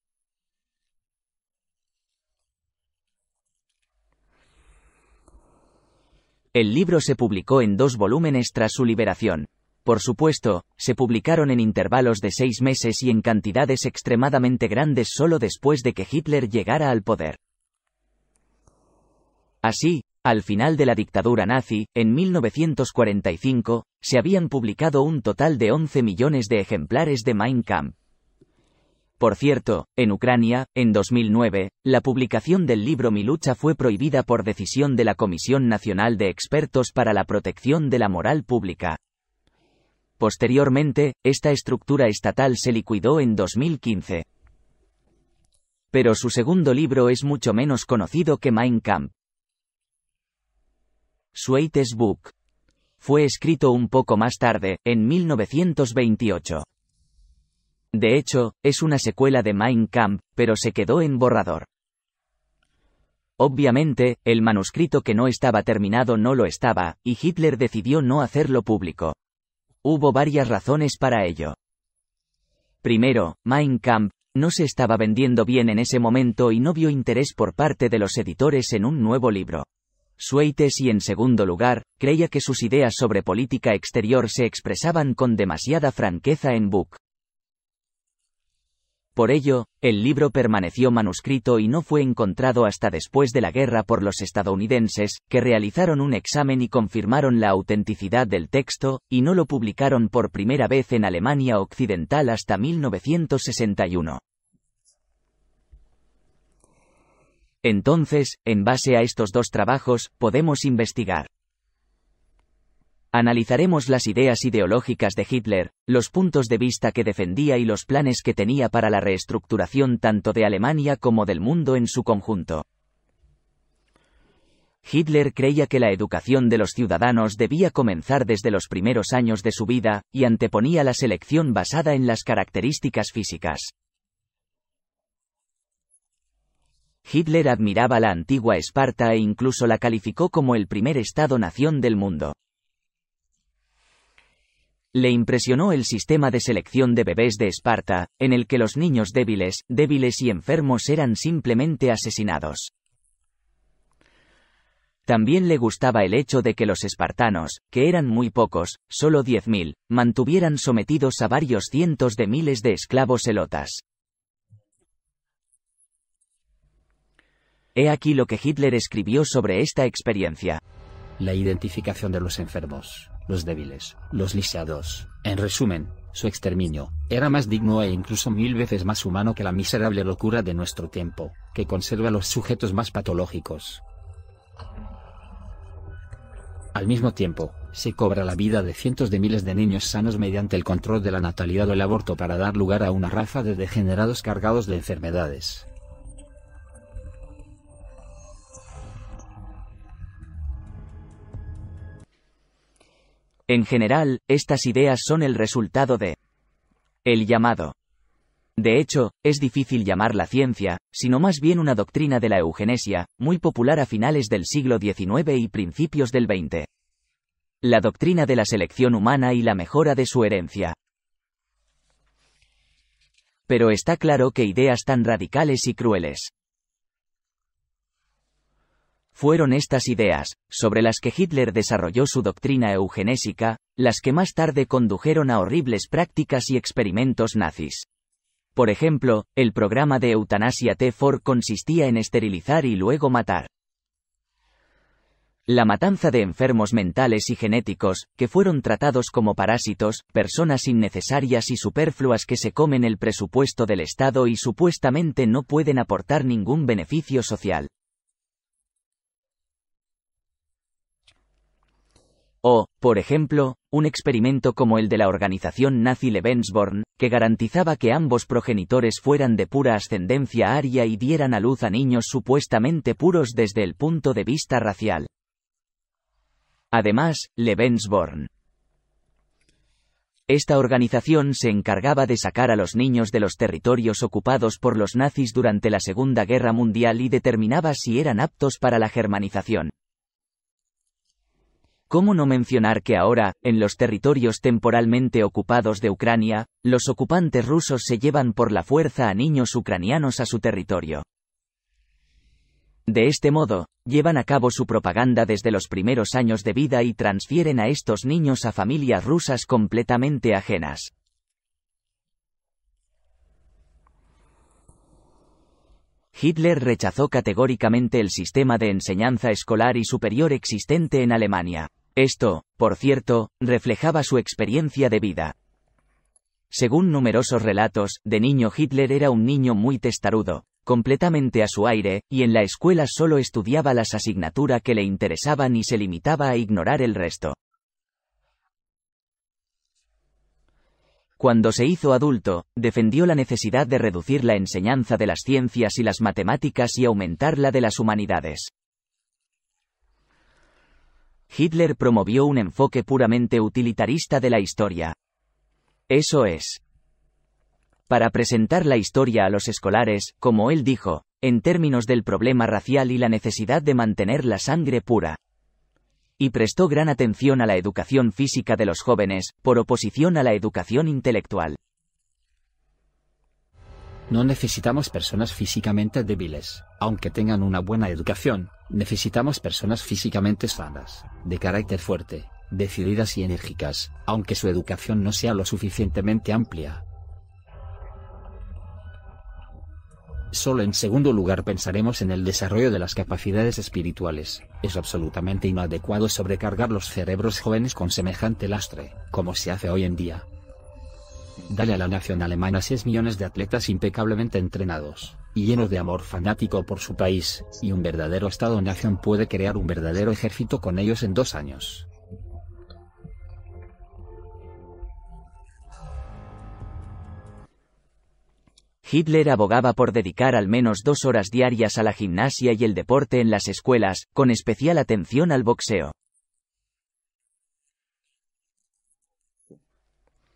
El libro se publicó en dos volúmenes tras su liberación. Por supuesto, se publicaron en intervalos de seis meses y en cantidades extremadamente grandes solo después de que Hitler llegara al poder. Así, al final de la dictadura nazi, en mil novecientos cuarenta y cinco, se habían publicado un total de once millones de ejemplares de Mein Kampf. Por cierto, en Ucrania, en dos mil nueve, la publicación del libro Mi lucha fue prohibida por decisión de la Comisión Nacional de Expertos para la Protección de la Moral Pública. Posteriormente, esta estructura estatal se liquidó en dos mil quince. Pero su segundo libro es mucho menos conocido que Mein Kampf. Zweites Buch. Fue escrito un poco más tarde, en mil novecientos veintiocho. De hecho, es una secuela de Mein Kampf, pero se quedó en borrador. Obviamente, el manuscrito que no estaba terminado no lo estaba, y Hitler decidió no hacerlo público. Hubo varias razones para ello. Primero, Mein Kampf No se estaba vendiendo bien en ese momento y no vio interés por parte de los editores en un nuevo libro. Sueites y en segundo lugar, creía que sus ideas sobre política exterior se expresaban con demasiada franqueza en Buch. Por ello, el libro permaneció manuscrito y no fue encontrado hasta después de la guerra por los estadounidenses, que realizaron un examen y confirmaron la autenticidad del texto, y no lo publicaron por primera vez en Alemania Occidental hasta mil novecientos sesenta y uno. Entonces, en base a estos dos trabajos, podemos investigar. Analizaremos las ideas ideológicas de Hitler, los puntos de vista que defendía y los planes que tenía para la reestructuración tanto de Alemania como del mundo en su conjunto. Hitler creía que la educación de los ciudadanos debía comenzar desde los primeros años de su vida, y anteponía la selección basada en las características físicas. Hitler admiraba la antigua Esparta e incluso la calificó como el primer Estado-nación del mundo. Le impresionó el sistema de selección de bebés de Esparta, en el que los niños débiles, débiles y enfermos eran simplemente asesinados. También le gustaba el hecho de que los espartanos, que eran muy pocos, solo diez mil, mantuvieran sometidos a varios cientos de miles de esclavos elotas. He aquí lo que Hitler escribió sobre esta experiencia. La identificación de los enfermos, los débiles, los lisiados, en resumen, su exterminio, era más digno e incluso mil veces más humano que la miserable locura de nuestro tiempo, que conserva a los sujetos más patológicos. Al mismo tiempo, se cobra la vida de cientos de miles de niños sanos mediante el control de la natalidad o el aborto para dar lugar a una raza de degenerados cargados de enfermedades. En general, estas ideas son el resultado de el llamado. De hecho, es difícil llamarla ciencia, sino más bien una doctrina de la eugenesia, muy popular a finales del siglo diecinueve y principios del veinte. La doctrina de la selección humana y la mejora de su herencia. Pero está claro que ideas tan radicales y crueles. Fueron estas ideas, sobre las que Hitler desarrolló su doctrina eugenésica, las que más tarde condujeron a horribles prácticas y experimentos nazis. Por ejemplo, el programa de eutanasia T cuatro consistía en esterilizar y luego matar. La matanza de enfermos mentales y genéticos, que fueron tratados como parásitos, personas innecesarias y superfluas que se comen el presupuesto del Estado y supuestamente no pueden aportar ningún beneficio social. O, por ejemplo, un experimento como el de la organización nazi Lebensborn, que garantizaba que ambos progenitores fueran de pura ascendencia aria y dieran a luz a niños supuestamente puros desde el punto de vista racial. Además, Lebensborn. Esta organización se encargaba de sacar a los niños de los territorios ocupados por los nazis durante la Segunda Guerra Mundial y determinaba si eran aptos para la germanización. ¿Cómo no mencionar que ahora, en los territorios temporalmente ocupados de Ucrania, los ocupantes rusos se llevan por la fuerza a niños ucranianos a su territorio? De este modo, llevan a cabo su propaganda desde los primeros años de vida y transfieren a estos niños a familias rusas completamente ajenas. Hitler rechazó categóricamente el sistema de enseñanza escolar y superior existente en Alemania. Esto, por cierto, reflejaba su experiencia de vida. Según numerosos relatos, de niño Hitler era un niño muy testarudo, completamente a su aire, y en la escuela solo estudiaba las asignaturas que le interesaban y se limitaba a ignorar el resto. Cuando se hizo adulto, defendió la necesidad de reducir la enseñanza de las ciencias y las matemáticas y aumentar la de las humanidades. Hitler promovió un enfoque puramente utilitarista de la historia. Eso es. Para presentar la historia a los escolares, como él dijo, en términos del problema racial y la necesidad de mantener la sangre pura. Y prestó gran atención a la educación física de los jóvenes, por oposición a la educación intelectual. No necesitamos personas físicamente débiles, aunque tengan una buena educación, necesitamos personas físicamente sanas, de carácter fuerte, decididas y enérgicas, aunque su educación no sea lo suficientemente amplia. Solo en segundo lugar pensaremos en el desarrollo de las capacidades espirituales. Es absolutamente inadecuado sobrecargar los cerebros jóvenes con semejante lastre, como se hace hoy en día. Dale a la nación alemana seis millones de atletas impecablemente entrenados, y llenos de amor fanático por su país, y un verdadero Estado-nación puede crear un verdadero ejército con ellos en dos años. Hitler abogaba por dedicar al menos dos horas diarias a la gimnasia y el deporte en las escuelas, con especial atención al boxeo.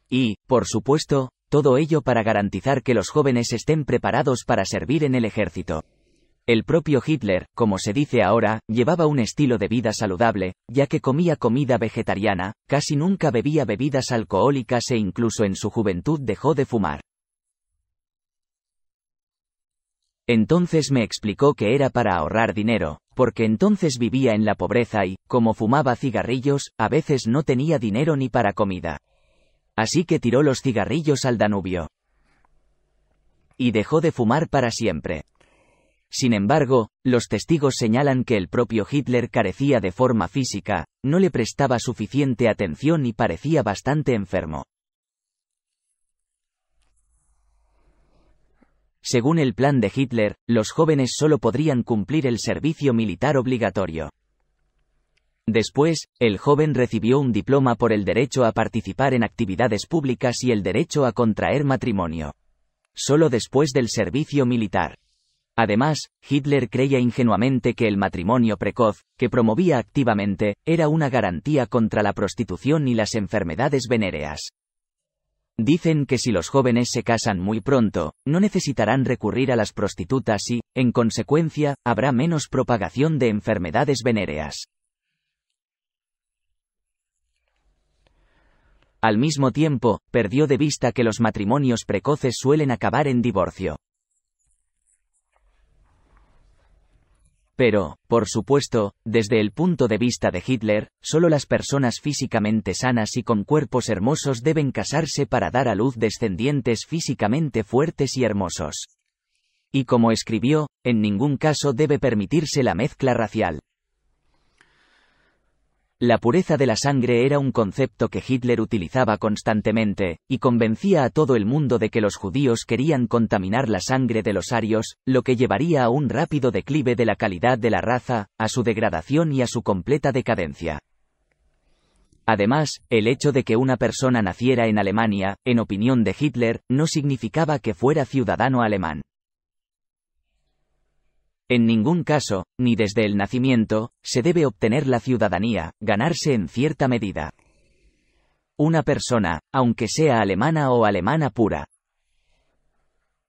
Y, por supuesto, todo ello para garantizar que los jóvenes estén preparados para servir en el ejército. El propio Hitler, como se dice ahora, llevaba un estilo de vida saludable, ya que comía comida vegetariana, casi nunca bebía bebidas alcohólicas e incluso en su juventud dejó de fumar. Entonces me explicó que era para ahorrar dinero, porque entonces vivía en la pobreza y, como fumaba cigarrillos, a veces no tenía dinero ni para comida. Así que tiró los cigarrillos al Danubio. Y dejó de fumar para siempre. Sin embargo, los testigos señalan que el propio Hitler carecía de forma física, no le prestaba suficiente atención y parecía bastante enfermo. Según el plan de Hitler, los jóvenes solo podrían cumplir el servicio militar obligatorio. Después, el joven recibió un diploma por el derecho a participar en actividades públicas y el derecho a contraer matrimonio. Solo después del servicio militar. Además, Hitler creía ingenuamente que el matrimonio precoz, que promovía activamente, era una garantía contra la prostitución y las enfermedades venéreas. Dicen que si los jóvenes se casan muy pronto, no necesitarán recurrir a las prostitutas y, en consecuencia, habrá menos propagación de enfermedades venéreas. Al mismo tiempo, perdió de vista que los matrimonios precoces suelen acabar en divorcio. Pero, por supuesto, desde el punto de vista de Hitler, solo las personas físicamente sanas y con cuerpos hermosos deben casarse para dar a luz descendientes físicamente fuertes y hermosos. Y como escribió, en ningún caso debe permitirse la mezcla racial. La pureza de la sangre era un concepto que Hitler utilizaba constantemente, y convencía a todo el mundo de que los judíos querían contaminar la sangre de los arios, lo que llevaría a un rápido declive de la calidad de la raza, a su degradación y a su completa decadencia. Además, el hecho de que una persona naciera en Alemania, en opinión de Hitler, no significaba que fuera ciudadano alemán. En ningún caso, ni desde el nacimiento, se debe obtener la ciudadanía, ganarse en cierta medida. Una persona, aunque sea alemana o alemana pura,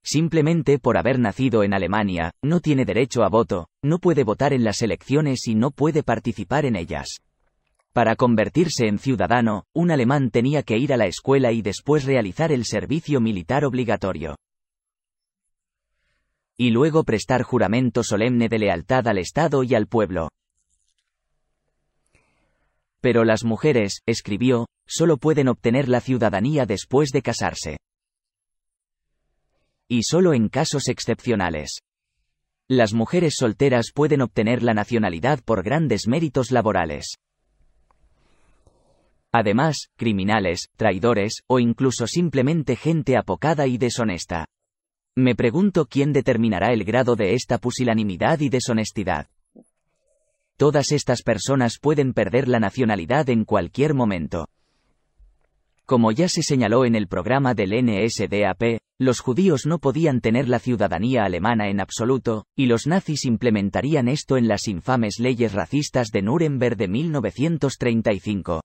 simplemente por haber nacido en Alemania, no tiene derecho a voto, no puede votar en las elecciones y no puede participar en ellas. Para convertirse en ciudadano, un alemán tenía que ir a la escuela y después realizar el servicio militar obligatorio. Y luego prestar juramento solemne de lealtad al Estado y al pueblo. Pero las mujeres, escribió, solo pueden obtener la ciudadanía después de casarse. Y solo en casos excepcionales. Las mujeres solteras pueden obtener la nacionalidad por grandes méritos laborales. Además, criminales, traidores, o incluso simplemente gente apocada y deshonesta. Me pregunto quién determinará el grado de esta pusilanimidad y deshonestidad. Todas estas personas pueden perder la nacionalidad en cualquier momento. Como ya se señaló en el programa del N S D A P, los judíos no podían tener la ciudadanía alemana en absoluto, y los nazis implementarían esto en las infames leyes racistas de Nuremberg de mil novecientos treinta y cinco.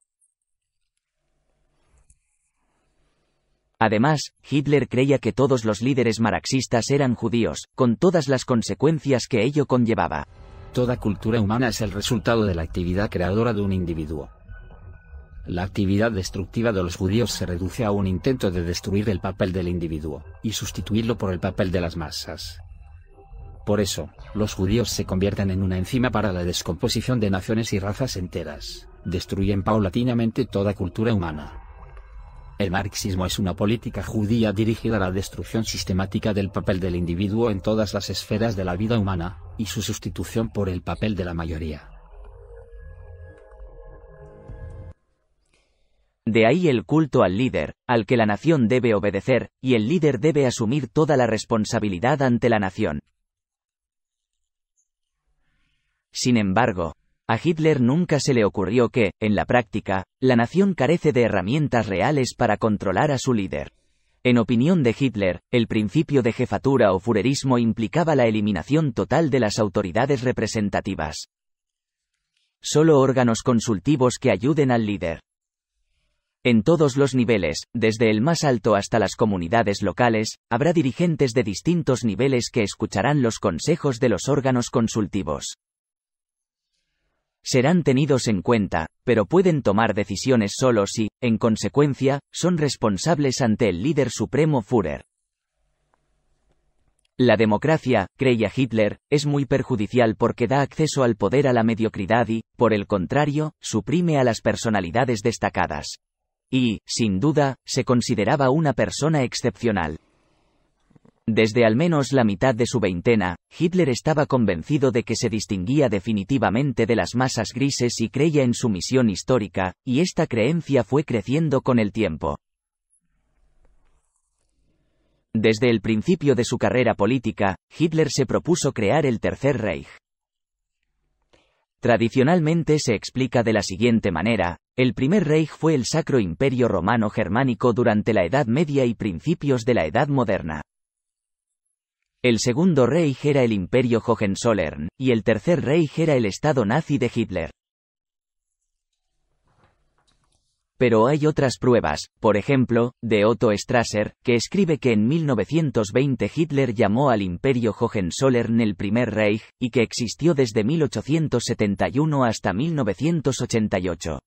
Además, Hitler creía que todos los líderes marxistas eran judíos, con todas las consecuencias que ello conllevaba. Toda cultura humana es el resultado de la actividad creadora de un individuo. la actividad destructiva de los judíos se reduce a un intento de destruir el papel del individuo, y sustituirlo por el papel de las masas. Por eso, los judíos se convierten en una enzima para la descomposición de naciones y razas enteras, destruyen paulatinamente toda cultura humana. El marxismo es una política judía dirigida a la destrucción sistemática del papel del individuo en todas las esferas de la vida humana, y su sustitución por el papel de la mayoría. De ahí el culto al líder, al que la nación debe obedecer, y el líder debe asumir toda la responsabilidad ante la nación. Sin embargo, a Hitler nunca se le ocurrió que, en la práctica, la nación carece de herramientas reales para controlar a su líder. En opinión de Hitler, el principio de jefatura o furerismo implicaba la eliminación total de las autoridades representativas. Solo órganos consultivos que ayuden al líder. En todos los niveles, desde el más alto hasta las comunidades locales, habrá dirigentes de distintos niveles que escucharán los consejos de los órganos consultivos. Serán tenidos en cuenta, pero pueden tomar decisiones solos y, en consecuencia, son responsables ante el líder supremo Führer. La democracia, creía Hitler, es muy perjudicial porque da acceso al poder a la mediocridad y, por el contrario, suprime a las personalidades destacadas. Y, sin duda, se consideraba una persona excepcional. Desde al menos la mitad de su veintena, Hitler estaba convencido de que se distinguía definitivamente de las masas grises y creía en su misión histórica, y esta creencia fue creciendo con el tiempo. Desde el principio de su carrera política, Hitler se propuso crear el Tercer Reich. Tradicionalmente se explica de la siguiente manera: el Primer Reich fue el Sacro Imperio Romano Germánico durante la Edad Media y principios de la Edad Moderna. El Segundo Reich era el Imperio Hohenzollern, y el Tercer Reich era el Estado nazi de Hitler. Pero hay otras pruebas, por ejemplo, de Otto Strasser, que escribe que en mil novecientos veinte Hitler llamó al Imperio Hohenzollern el Primer Reich, y que existió desde mil ochocientos setenta y uno hasta mil novecientos ochenta y ocho.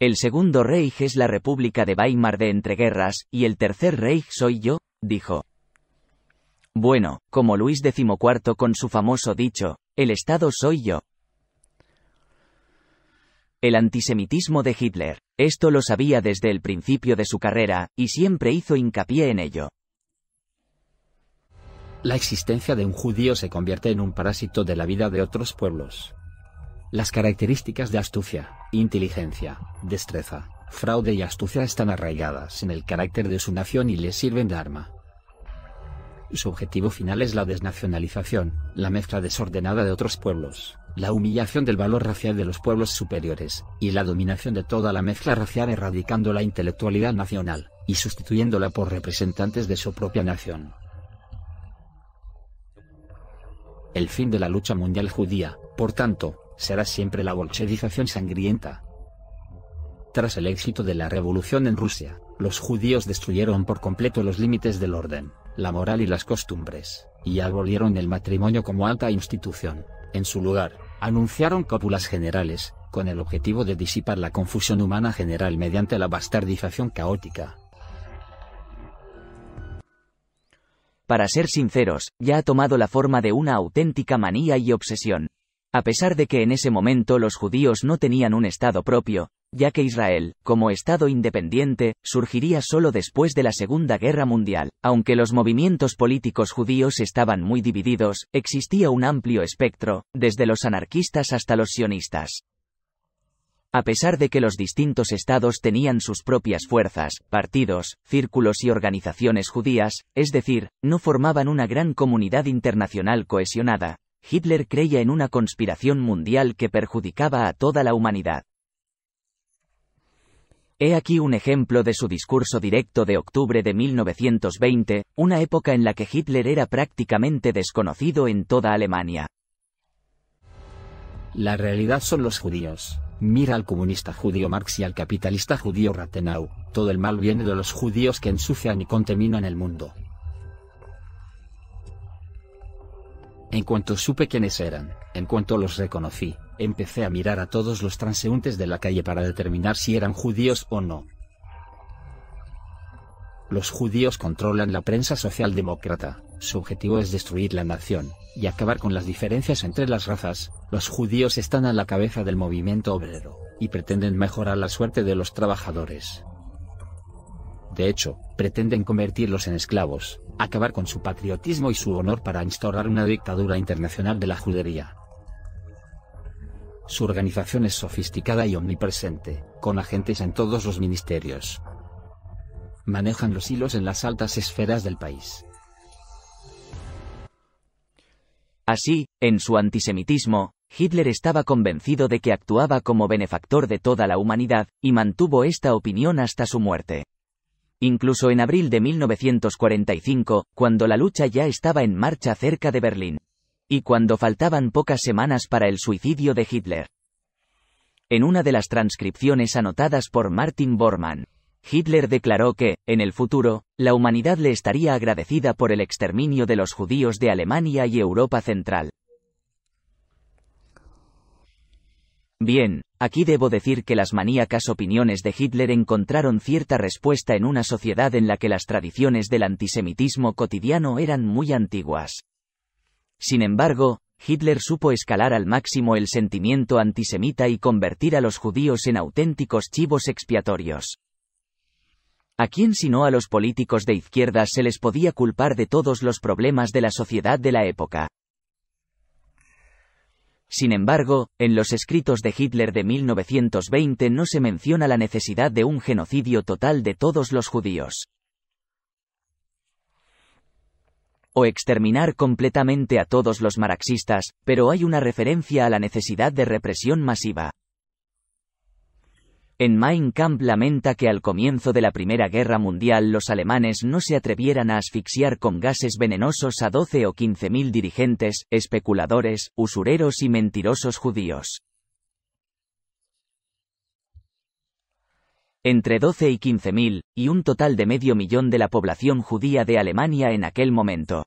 El Segundo Reich es la República de Weimar de entreguerras, y el Tercer Reich soy yo, dijo. Bueno, como Luis decimocuarto con su famoso dicho, el Estado soy yo. El antisemitismo de Hitler. Esto lo sabía desde el principio de su carrera, y siempre hizo hincapié en ello. La existencia de un judío se convierte en un parásito de la vida de otros pueblos. Las características de astucia, inteligencia, destreza, fraude y astucia están arraigadas en el carácter de su nación y les sirven de arma. Su objetivo final es la desnacionalización, la mezcla desordenada de otros pueblos, la humillación del valor racial de los pueblos superiores, y la dominación de toda la mezcla racial erradicando la intelectualidad nacional, y sustituyéndola por representantes de su propia nación. El fin de la lucha mundial judía, por tanto, será siempre la bolchevización sangrienta. Tras el éxito de la revolución en Rusia, los judíos destruyeron por completo los límites del orden, la moral y las costumbres, y abolieron el matrimonio como alta institución. En su lugar, anunciaron cópulas generales, con el objetivo de disipar la confusión humana general mediante la bastardización caótica. Para ser sinceros, ya ha tomado la forma de una auténtica manía y obsesión. A pesar de que en ese momento los judíos no tenían un estado propio, ya que Israel, como estado independiente, surgiría solo después de la Segunda Guerra Mundial. Aunque los movimientos políticos judíos estaban muy divididos, existía un amplio espectro, desde los anarquistas hasta los sionistas. A pesar de que los distintos estados tenían sus propias fuerzas, partidos, círculos y organizaciones judías, es decir, no formaban una gran comunidad internacional cohesionada, Hitler creía en una conspiración mundial que perjudicaba a toda la humanidad. He aquí un ejemplo de su discurso directo de octubre de mil novecientos veinte, una época en la que Hitler era prácticamente desconocido en toda Alemania. La realidad son los judíos. Mira al comunista judío Marx y al capitalista judío Rathenau. Todo el mal viene de los judíos que ensucian y contaminan el mundo. En cuanto supe quiénes eran, en cuanto los reconocí, empecé a mirar a todos los transeúntes de la calle para determinar si eran judíos o no. Los judíos controlan la prensa socialdemócrata, su objetivo es destruir la nación, y acabar con las diferencias entre las razas. Los judíos están a la cabeza del movimiento obrero, y pretenden mejorar la suerte de los trabajadores. De hecho, pretenden convertirlos en esclavos, acabar con su patriotismo y su honor para instaurar una dictadura internacional de la judería. Su organización es sofisticada y omnipresente, con agentes en todos los ministerios. Manejan los hilos en las altas esferas del país. Así, en su antisemitismo, Hitler estaba convencido de que actuaba como benefactor de toda la humanidad, y mantuvo esta opinión hasta su muerte. Incluso en abril de mil novecientos cuarenta y cinco, cuando la lucha ya estaba en marcha cerca de Berlín. Y cuando faltaban pocas semanas para el suicidio de Hitler. En una de las transcripciones anotadas por Martin Bormann, Hitler declaró que, en el futuro, la humanidad le estaría agradecida por el exterminio de los judíos de Alemania y Europa Central. Bien, aquí debo decir que las maníacas opiniones de Hitler encontraron cierta respuesta en una sociedad en la que las tradiciones del antisemitismo cotidiano eran muy antiguas. Sin embargo, Hitler supo escalar al máximo el sentimiento antisemita y convertir a los judíos en auténticos chivos expiatorios. ¿A quién sino a los políticos de izquierdas se les podía culpar de todos los problemas de la sociedad de la época? Sin embargo, en los escritos de Hitler de mil novecientos veinte no se menciona la necesidad de un genocidio total de todos los judíos. O exterminar completamente a todos los marxistas, pero hay una referencia a la necesidad de represión masiva. En Mein Kampf lamenta que al comienzo de la Primera Guerra Mundial los alemanes no se atrevieran a asfixiar con gases venenosos a doce o quince mil dirigentes, especuladores, usureros y mentirosos judíos. Entre doce y quince mil, y un total de medio millón de la población judía de Alemania en aquel momento.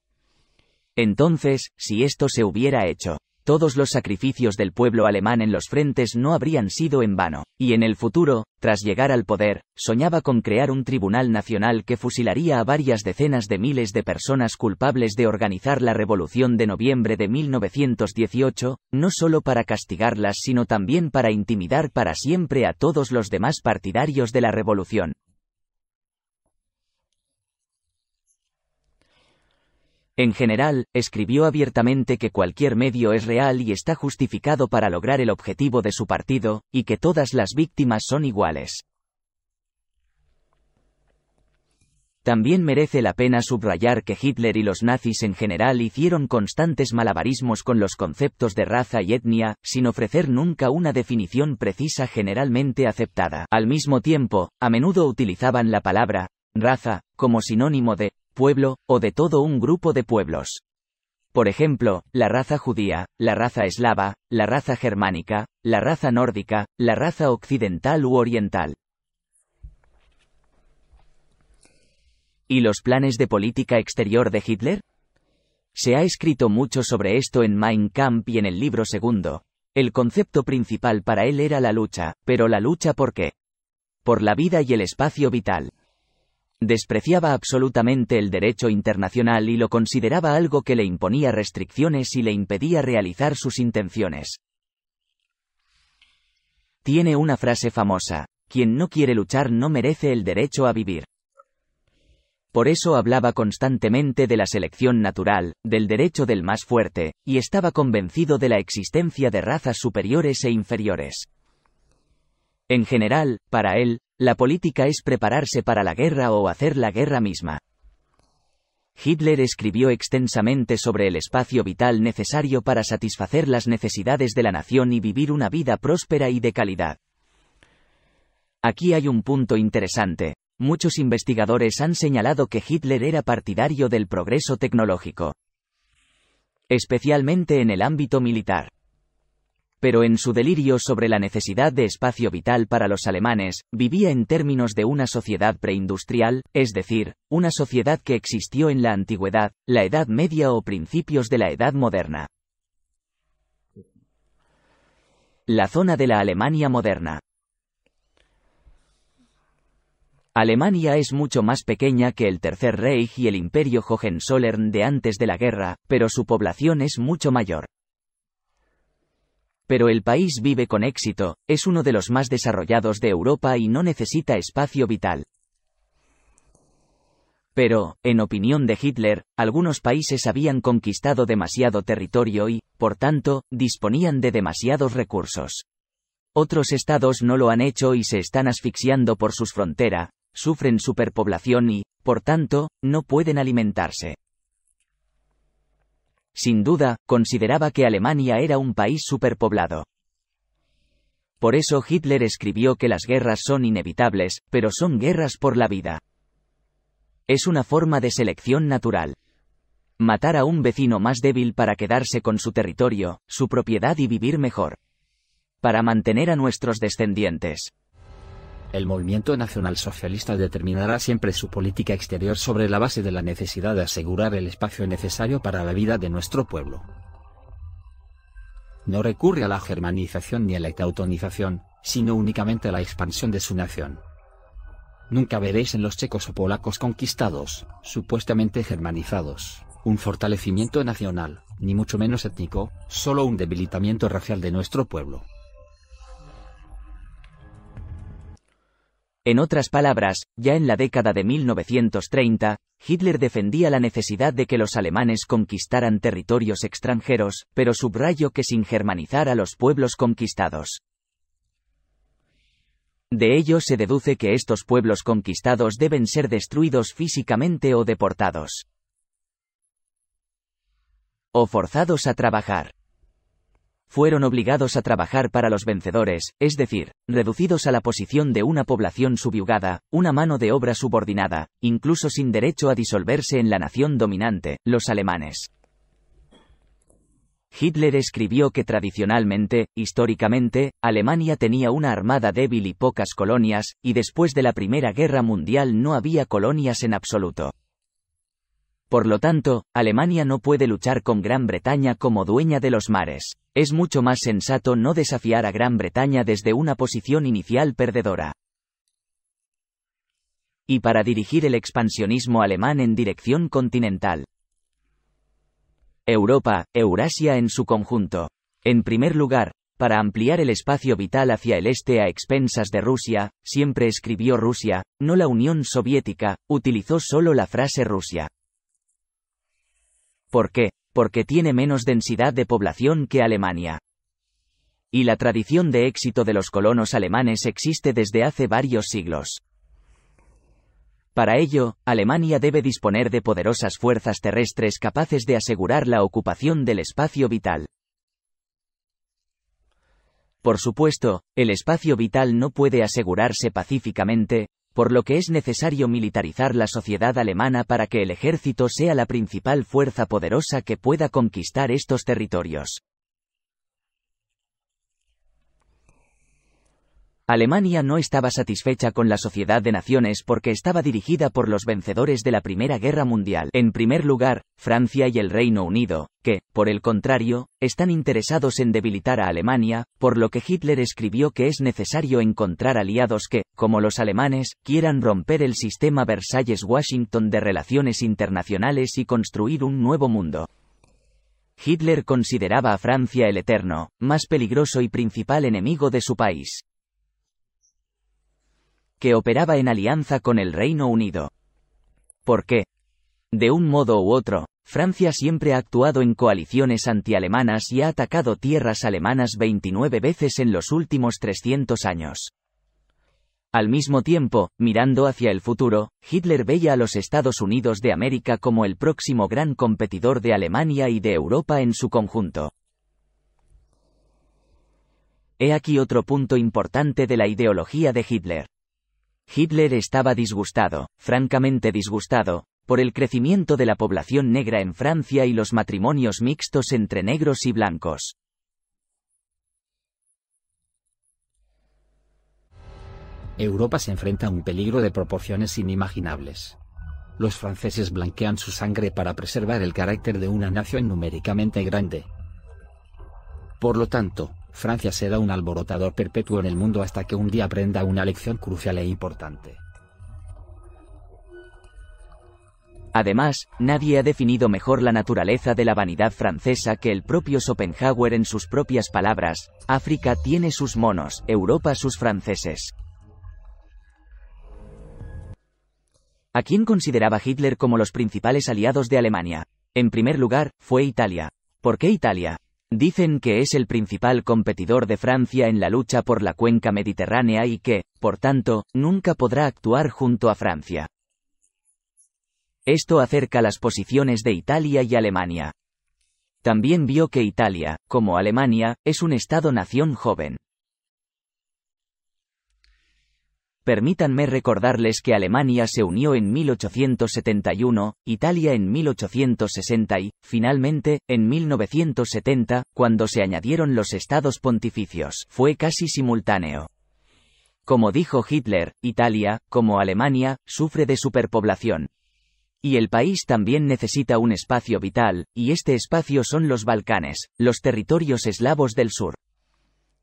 Entonces, si esto se hubiera hecho, todos los sacrificios del pueblo alemán en los frentes no habrían sido en vano, y en el futuro, tras llegar al poder, soñaba con crear un tribunal nacional que fusilaría a varias decenas de miles de personas culpables de organizar la revolución de noviembre de mil novecientos dieciocho, no solo para castigarlas sino también para intimidar para siempre a todos los demás partidarios de la revolución. En general, escribió abiertamente que cualquier medio es real y está justificado para lograr el objetivo de su partido, y que todas las víctimas son iguales. También merece la pena subrayar que Hitler y los nazis en general hicieron constantes malabarismos con los conceptos de raza y etnia, sin ofrecer nunca una definición precisa generalmente aceptada. Al mismo tiempo, a menudo utilizaban la palabra raza como sinónimo de pueblo, o de todo un grupo de pueblos. Por ejemplo, la raza judía, la raza eslava, la raza germánica, la raza nórdica, la raza occidental u oriental. ¿Y los planes de política exterior de Hitler? Se ha escrito mucho sobre esto en Mein Kampf y en el libro segundo. El concepto principal para él era la lucha, pero la lucha ¿por qué? Por la vida y el espacio vital. Despreciaba absolutamente el derecho internacional y lo consideraba algo que le imponía restricciones y le impedía realizar sus intenciones. Tiene una frase famosa: quien no quiere luchar no merece el derecho a vivir. Por eso hablaba constantemente de la selección natural, del derecho del más fuerte, y estaba convencido de la existencia de razas superiores e inferiores. En general, para él, la política es prepararse para la guerra o hacer la guerra misma. Hitler escribió extensamente sobre el espacio vital necesario para satisfacer las necesidades de la nación y vivir una vida próspera y de calidad. Aquí hay un punto interesante. Muchos investigadores han señalado que Hitler era partidario del progreso tecnológico, especialmente en el ámbito militar. Pero en su delirio sobre la necesidad de espacio vital para los alemanes, vivía en términos de una sociedad preindustrial, es decir, una sociedad que existió en la antigüedad, la Edad Media o principios de la Edad Moderna. La zona de la Alemania moderna. Alemania es mucho más pequeña que el Tercer Reich y el Imperio Hohenzollern de antes de la guerra, pero su población es mucho mayor. Pero el país vive con éxito, es uno de los más desarrollados de Europa y no necesita espacio vital. Pero, en opinión de Hitler, algunos países habían conquistado demasiado territorio y, por tanto, disponían de demasiados recursos. Otros estados no lo han hecho y se están asfixiando por sus fronteras, sufren superpoblación y, por tanto, no pueden alimentarse. Sin duda, consideraba que Alemania era un país superpoblado. Por eso Hitler escribió que las guerras son inevitables, pero son guerras por la vida. Es una forma de selección natural. Matar a un vecino más débil para quedarse con su territorio, su propiedad y vivir mejor. Para mantener a nuestros descendientes. El movimiento nacionalsocialista determinará siempre su política exterior sobre la base de la necesidad de asegurar el espacio necesario para la vida de nuestro pueblo. No recurre a la germanización ni a la teutonización, sino únicamente a la expansión de su nación. Nunca veréis en los checos o polacos conquistados, supuestamente germanizados, un fortalecimiento nacional, ni mucho menos étnico, solo un debilitamiento racial de nuestro pueblo. En otras palabras, ya en la década de mil novecientos treinta, Hitler defendía la necesidad de que los alemanes conquistaran territorios extranjeros, pero subrayó que sin germanizar a los pueblos conquistados. De ello se deduce que estos pueblos conquistados deben ser destruidos físicamente o deportados. O forzados a trabajar. Fueron obligados a trabajar para los vencedores, es decir, reducidos a la posición de una población subyugada, una mano de obra subordinada, incluso sin derecho a disolverse en la nación dominante, los alemanes. Hitler escribió que tradicionalmente, históricamente, Alemania tenía una armada débil y pocas colonias, y después de la Primera Guerra Mundial no había colonias en absoluto. Por lo tanto, Alemania no puede luchar con Gran Bretaña como dueña de los mares. Es mucho más sensato no desafiar a Gran Bretaña desde una posición inicial perdedora. Y para dirigir el expansionismo alemán en dirección continental. Europa, Eurasia en su conjunto. En primer lugar, para ampliar el espacio vital hacia el este a expensas de Rusia, siempre escribió Rusia, no la Unión Soviética, utilizó solo la frase Rusia. ¿Por qué? Porque tiene menos densidad de población que Alemania. Y la tradición de éxito de los colonos alemanes existe desde hace varios siglos. Para ello, Alemania debe disponer de poderosas fuerzas terrestres capaces de asegurar la ocupación del espacio vital. Por supuesto, el espacio vital no puede asegurarse pacíficamente, por lo que es necesario militarizar la sociedad alemana para que el ejército sea la principal fuerza poderosa que pueda conquistar estos territorios. Alemania no estaba satisfecha con la Sociedad de Naciones porque estaba dirigida por los vencedores de la Primera Guerra Mundial. En primer lugar, Francia y el Reino Unido, que, por el contrario, están interesados en debilitar a Alemania, por lo que Hitler escribió que es necesario encontrar aliados que, como los alemanes, quieran romper el sistema Versalles-Washington de relaciones internacionales y construir un nuevo mundo. Hitler consideraba a Francia el eterno, más peligroso y principal enemigo de su país, que operaba en alianza con el Reino Unido. ¿Por qué? De un modo u otro, Francia siempre ha actuado en coaliciones antialemanas y ha atacado tierras alemanas veintinueve veces en los últimos trescientos años. Al mismo tiempo, mirando hacia el futuro, Hitler veía a los Estados Unidos de América como el próximo gran competidor de Alemania y de Europa en su conjunto. He aquí otro punto importante de la ideología de Hitler. Hitler estaba disgustado, francamente disgustado, por el crecimiento de la población negra en Francia y los matrimonios mixtos entre negros y blancos. Europa se enfrenta a un peligro de proporciones inimaginables. Los franceses blanquean su sangre para preservar el carácter de una nación numéricamente grande. Por lo tanto, Francia será un alborotador perpetuo en el mundo hasta que un día aprenda una lección crucial e importante. Además, nadie ha definido mejor la naturaleza de la vanidad francesa que el propio Schopenhauer en sus propias palabras: África tiene sus monos, Europa sus franceses. ¿A quién consideraba Hitler como los principales aliados de Alemania? En primer lugar, fue Italia. ¿Por qué Italia? Dicen que es el principal competidor de Francia en la lucha por la cuenca mediterránea y que, por tanto, nunca podrá actuar junto a Francia. Esto acerca las posiciones de Italia y Alemania. También vio que Italia, como Alemania, es un Estado-nación joven. Permítanme recordarles que Alemania se unió en mil ochocientos setenta y uno, Italia en mil ochocientos sesenta y, finalmente, en mil novecientos setenta, cuando se añadieron los estados pontificios. Fue casi simultáneo. Como dijo Hitler, Italia, como Alemania, sufre de superpoblación. Y el país también necesita un espacio vital, y este espacio son los Balcanes, los territorios eslavos del sur.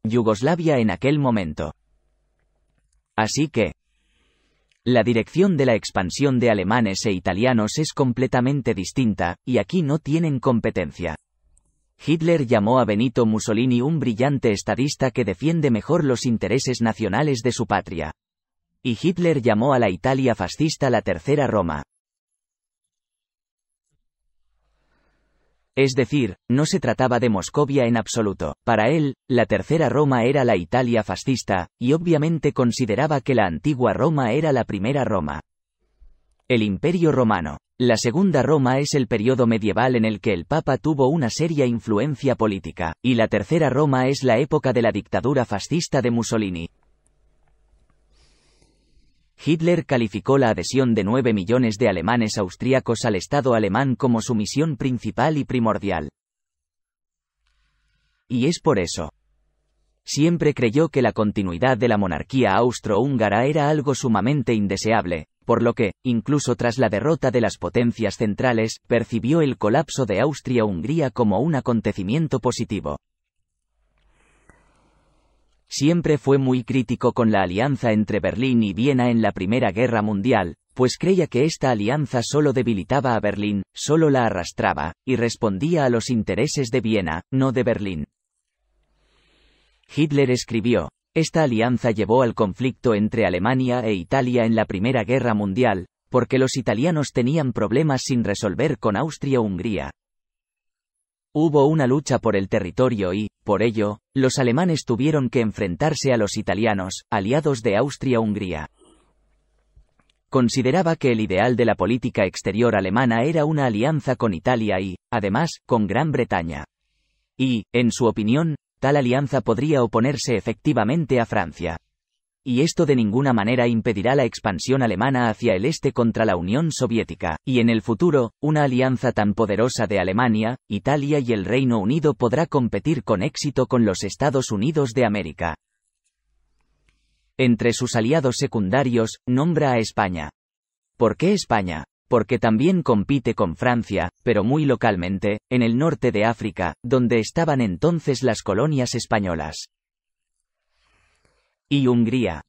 Yugoslavia en aquel momento. Así que, la dirección de la expansión de alemanes e italianos es completamente distinta, y aquí no tienen competencia. Hitler llamó a Benito Mussolini un brillante estadista que defiende mejor los intereses nacionales de su patria. Y Hitler llamó a la Italia fascista la Tercera Roma. Es decir, no se trataba de Moscovia en absoluto. Para él, la Tercera Roma era la Italia fascista, y obviamente consideraba que la antigua Roma era la Primera Roma. El Imperio Romano. La Segunda Roma es el periodo medieval en el que el Papa tuvo una seria influencia política, y la Tercera Roma es la época de la dictadura fascista de Mussolini. Hitler calificó la adhesión de nueve millones de alemanes austríacos al Estado alemán como su misión principal y primordial. Y es por eso. Siempre creyó que la continuidad de la monarquía austrohúngara era algo sumamente indeseable, por lo que, incluso tras la derrota de las potencias centrales, percibió el colapso de Austria-Hungría como un acontecimiento positivo. Siempre fue muy crítico con la alianza entre Berlín y Viena en la Primera Guerra Mundial, pues creía que esta alianza solo debilitaba a Berlín, solo la arrastraba, y respondía a los intereses de Viena, no de Berlín. Hitler escribió: esta alianza llevó al conflicto entre Alemania e Italia en la Primera Guerra Mundial, porque los italianos tenían problemas sin resolver con Austria-Hungría. Hubo una lucha por el territorio y, por ello, los alemanes tuvieron que enfrentarse a los italianos, aliados de Austria-Hungría. Consideraba que el ideal de la política exterior alemana era una alianza con Italia y, además, con Gran Bretaña. Y, en su opinión, tal alianza podría oponerse efectivamente a Francia. Y esto de ninguna manera impedirá la expansión alemana hacia el este contra la Unión Soviética, y en el futuro, una alianza tan poderosa de Alemania, Italia y el Reino Unido podrá competir con éxito con los Estados Unidos de América. Entre sus aliados secundarios, nombra a España. ¿Por qué España? Porque también compite con Francia, pero muy localmente, en el norte de África, donde estaban entonces las colonias españolas. Y Hungría.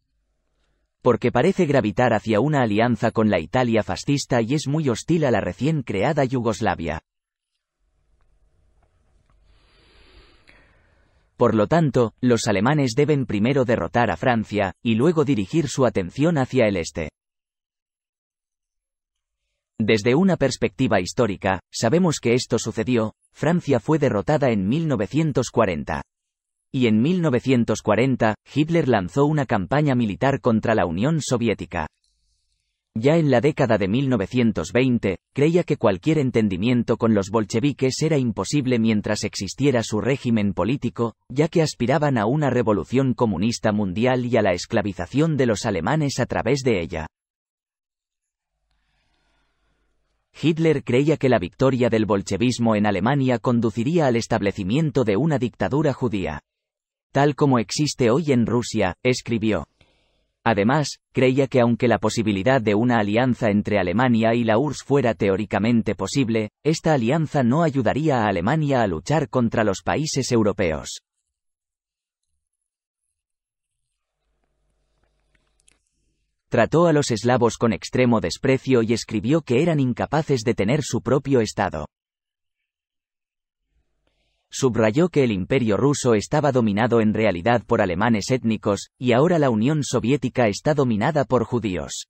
Porque parece gravitar hacia una alianza con la Italia fascista y es muy hostil a la recién creada Yugoslavia. Por lo tanto, los alemanes deben primero derrotar a Francia, y luego dirigir su atención hacia el este. Desde una perspectiva histórica, sabemos que esto sucedió. Francia fue derrotada en mil novecientos cuarenta. Y en mil novecientos cuarenta, Hitler lanzó una campaña militar contra la Unión Soviética. Ya en la década de mil novecientos veinte, creía que cualquier entendimiento con los bolcheviques era imposible mientras existiera su régimen político, ya que aspiraban a una revolución comunista mundial y a la esclavización de los alemanes a través de ella. Hitler creía que la victoria del bolchevismo en Alemania conduciría al establecimiento de una dictadura judía, tal como existe hoy en Rusia, escribió. Además, creía que aunque la posibilidad de una alianza entre Alemania y la U R S S fuera teóricamente posible, esta alianza no ayudaría a Alemania a luchar contra los países europeos. trató a los eslavos con extremo desprecio y escribió que eran incapaces de tener su propio Estado. Subrayó que el Imperio ruso estaba dominado en realidad por alemanes étnicos, y ahora la Unión Soviética está dominada por judíos.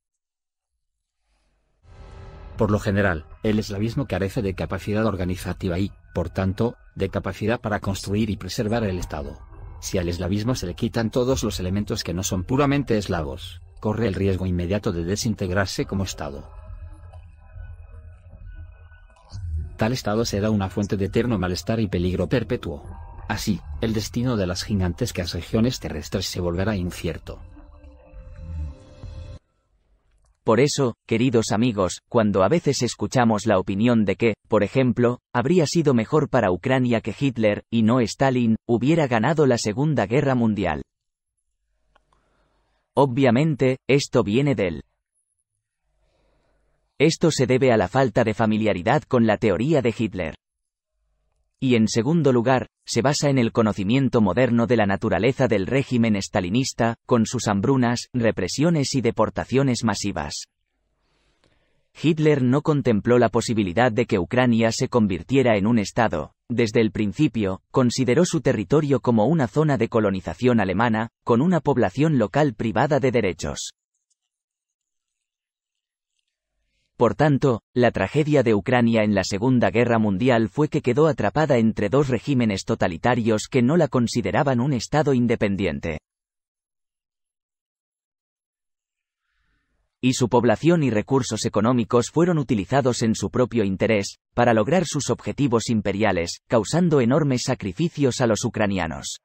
Por lo general, el eslavismo carece de capacidad organizativa y, por tanto, de capacidad para construir y preservar el Estado. Si al eslavismo se le quitan todos los elementos que no son puramente eslavos, corre el riesgo inmediato de desintegrarse como Estado. Tal Estado será una fuente de eterno malestar y peligro perpetuo. Así, el destino de las gigantescas regiones terrestres se volverá incierto. Por eso, queridos amigos, cuando a veces escuchamos la opinión de que, por ejemplo, habría sido mejor para Ucrania que Hitler, y no Stalin, hubiera ganado la Segunda Guerra Mundial. Obviamente, esto viene del... Esto se debe a la falta de familiaridad con la teoría de Hitler. Y en segundo lugar, se basa en el conocimiento moderno de la naturaleza del régimen estalinista, con sus hambrunas, represiones y deportaciones masivas. Hitler no contempló la posibilidad de que Ucrania se convirtiera en un Estado. Desde el principio, consideró su territorio como una zona de colonización alemana, con una población local privada de derechos. Por tanto, la tragedia de Ucrania en la Segunda Guerra Mundial fue que quedó atrapada entre dos regímenes totalitarios que no la consideraban un Estado independiente. Y su población y recursos económicos fueron utilizados en su propio interés, para lograr sus objetivos imperiales, causando enormes sacrificios a los ucranianos.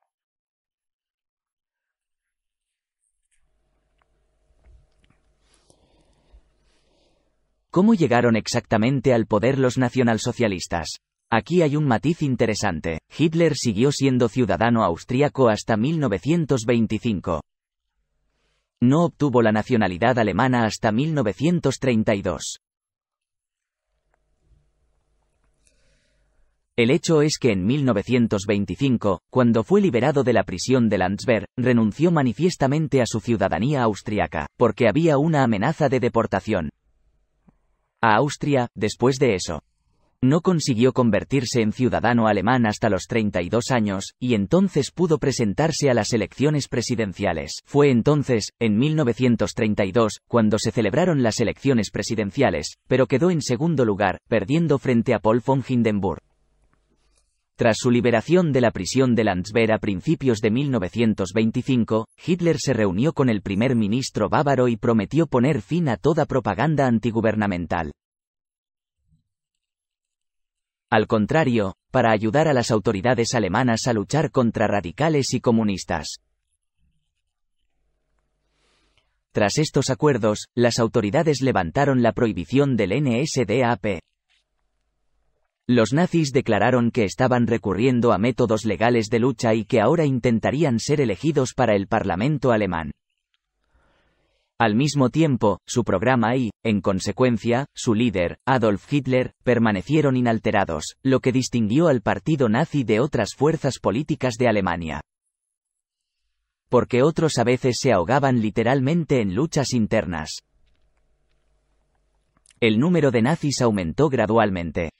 ¿Cómo llegaron exactamente al poder los nacionalsocialistas? Aquí hay un matiz interesante. Hitler siguió siendo ciudadano austriaco hasta mil novecientos veinticinco. No obtuvo la nacionalidad alemana hasta mil novecientos treinta y dos. El hecho es que en mil novecientos veinticinco, cuando fue liberado de la prisión de Landsberg, renunció manifiestamente a su ciudadanía austriaca, porque había una amenaza de deportación a Austria. Después de eso, no consiguió convertirse en ciudadano alemán hasta los treinta y dos años, y entonces pudo presentarse a las elecciones presidenciales. Fue entonces, en mil novecientos treinta y dos, cuando se celebraron las elecciones presidenciales, pero quedó en segundo lugar, perdiendo frente a Paul von Hindenburg. Tras su liberación de la prisión de Landsberg a principios de mil novecientos veinticinco, Hitler se reunió con el primer ministro bávaro y prometió poner fin a toda propaganda antigubernamental. Al contrario, para ayudar a las autoridades alemanas a luchar contra radicales y comunistas. Tras estos acuerdos, las autoridades levantaron la prohibición del N S D A P. Los nazis declararon que estaban recurriendo a métodos legales de lucha y que ahora intentarían ser elegidos para el Parlamento alemán. Al mismo tiempo, su programa y, en consecuencia, su líder, Adolf Hitler, permanecieron inalterados, lo que distinguió al partido nazi de otras fuerzas políticas de Alemania. Porque otros a veces se ahogaban literalmente en luchas internas. El número de nazis aumentó gradualmente.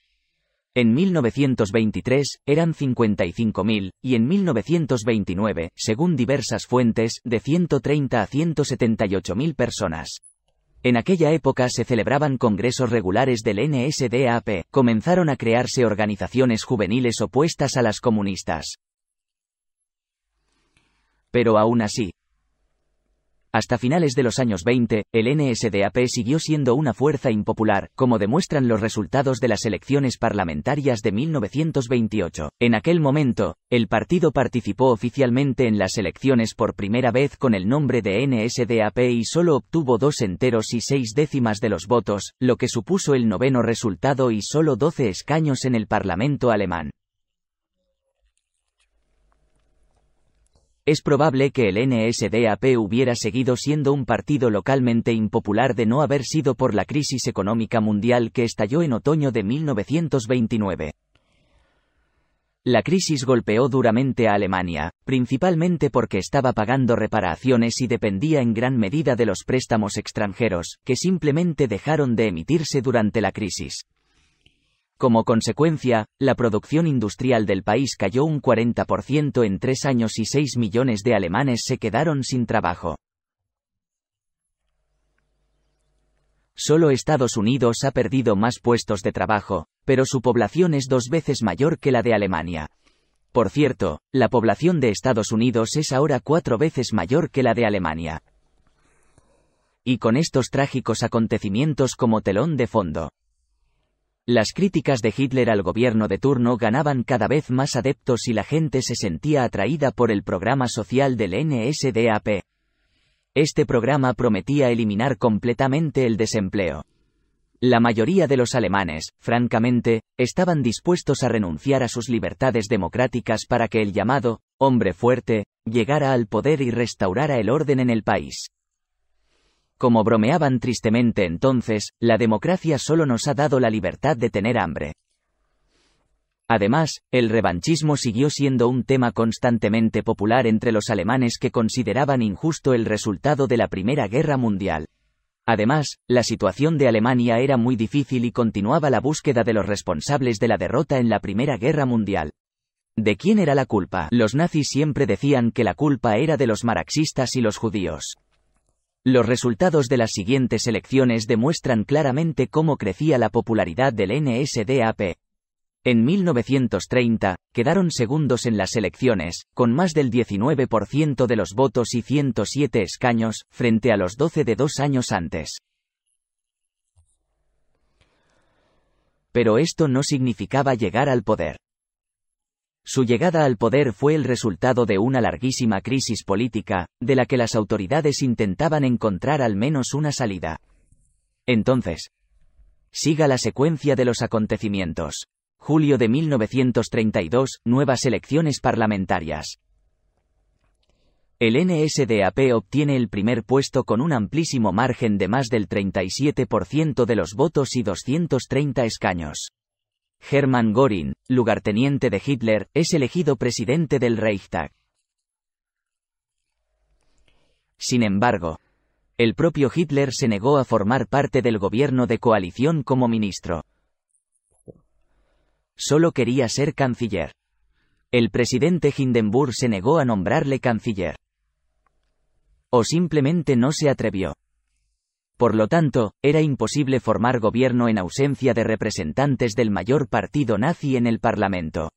En mil novecientos veintitrés, eran cincuenta y cinco mil, y en mil novecientos veintinueve, según diversas fuentes, de ciento treinta a ciento setenta y ocho mil personas. En aquella época se celebraban congresos regulares del N S D A P, comenzaron a crearse organizaciones juveniles opuestas a las comunistas. Pero aún así, hasta finales de los años veinte, el N S D A P siguió siendo una fuerza impopular, como demuestran los resultados de las elecciones parlamentarias de mil novecientos veintiocho. En aquel momento, el partido participó oficialmente en las elecciones por primera vez con el nombre de N S D A P y solo obtuvo dos enteros y seis décimas de los votos, lo que supuso el noveno resultado y solo doce escaños en el Parlamento alemán. Es probable que el N S D A P hubiera seguido siendo un partido localmente impopular de no haber sido por la crisis económica mundial que estalló en otoño de mil novecientos veintinueve. La crisis golpeó duramente a Alemania, principalmente porque estaba pagando reparaciones y dependía en gran medida de los préstamos extranjeros, que simplemente dejaron de emitirse durante la crisis. Como consecuencia, la producción industrial del país cayó un cuarenta por ciento en tres años y seis millones de alemanes se quedaron sin trabajo. Solo Estados Unidos ha perdido más puestos de trabajo, pero su población es dos veces mayor que la de Alemania. Por cierto, la población de Estados Unidos es ahora cuatro veces mayor que la de Alemania. Y con estos trágicos acontecimientos como telón de fondo, las críticas de Hitler al gobierno de turno ganaban cada vez más adeptos y la gente se sentía atraída por el programa social del N S D A P. Este programa prometía eliminar completamente el desempleo. La mayoría de los alemanes, francamente, estaban dispuestos a renunciar a sus libertades democráticas para que el llamado hombre fuerte llegara al poder y restaurara el orden en el país. Como bromeaban tristemente entonces, la democracia solo nos ha dado la libertad de tener hambre. Además, el revanchismo siguió siendo un tema constantemente popular entre los alemanes que consideraban injusto el resultado de la Primera Guerra Mundial. Además, la situación de Alemania era muy difícil y continuaba la búsqueda de los responsables de la derrota en la Primera Guerra Mundial. ¿De quién era la culpa? Los nazis siempre decían que la culpa era de los marxistas y los judíos. Los resultados de las siguientes elecciones demuestran claramente cómo crecía la popularidad del N S D A P. En mil novecientos treinta, quedaron segundos en las elecciones, con más del diecinueve por ciento de los votos y ciento siete escaños, frente a los doce de dos años antes. Pero esto no significaba llegar al poder. Su llegada al poder fue el resultado de una larguísima crisis política, de la que las autoridades intentaban encontrar al menos una salida. Entonces, siga la secuencia de los acontecimientos. Julio de mil novecientos treinta y dos, nuevas elecciones parlamentarias. El N S D A P obtiene el primer puesto con un amplísimo margen de más del treinta y siete por ciento de los votos y doscientos treinta escaños. Hermann Göring, lugarteniente de Hitler, es elegido presidente del Reichstag. Sin embargo, el propio Hitler se negó a formar parte del gobierno de coalición como ministro. Solo quería ser canciller. El presidente Hindenburg se negó a nombrarle canciller. O simplemente no se atrevió. Por lo tanto, era imposible formar gobierno en ausencia de representantes del mayor partido nazi en el Parlamento.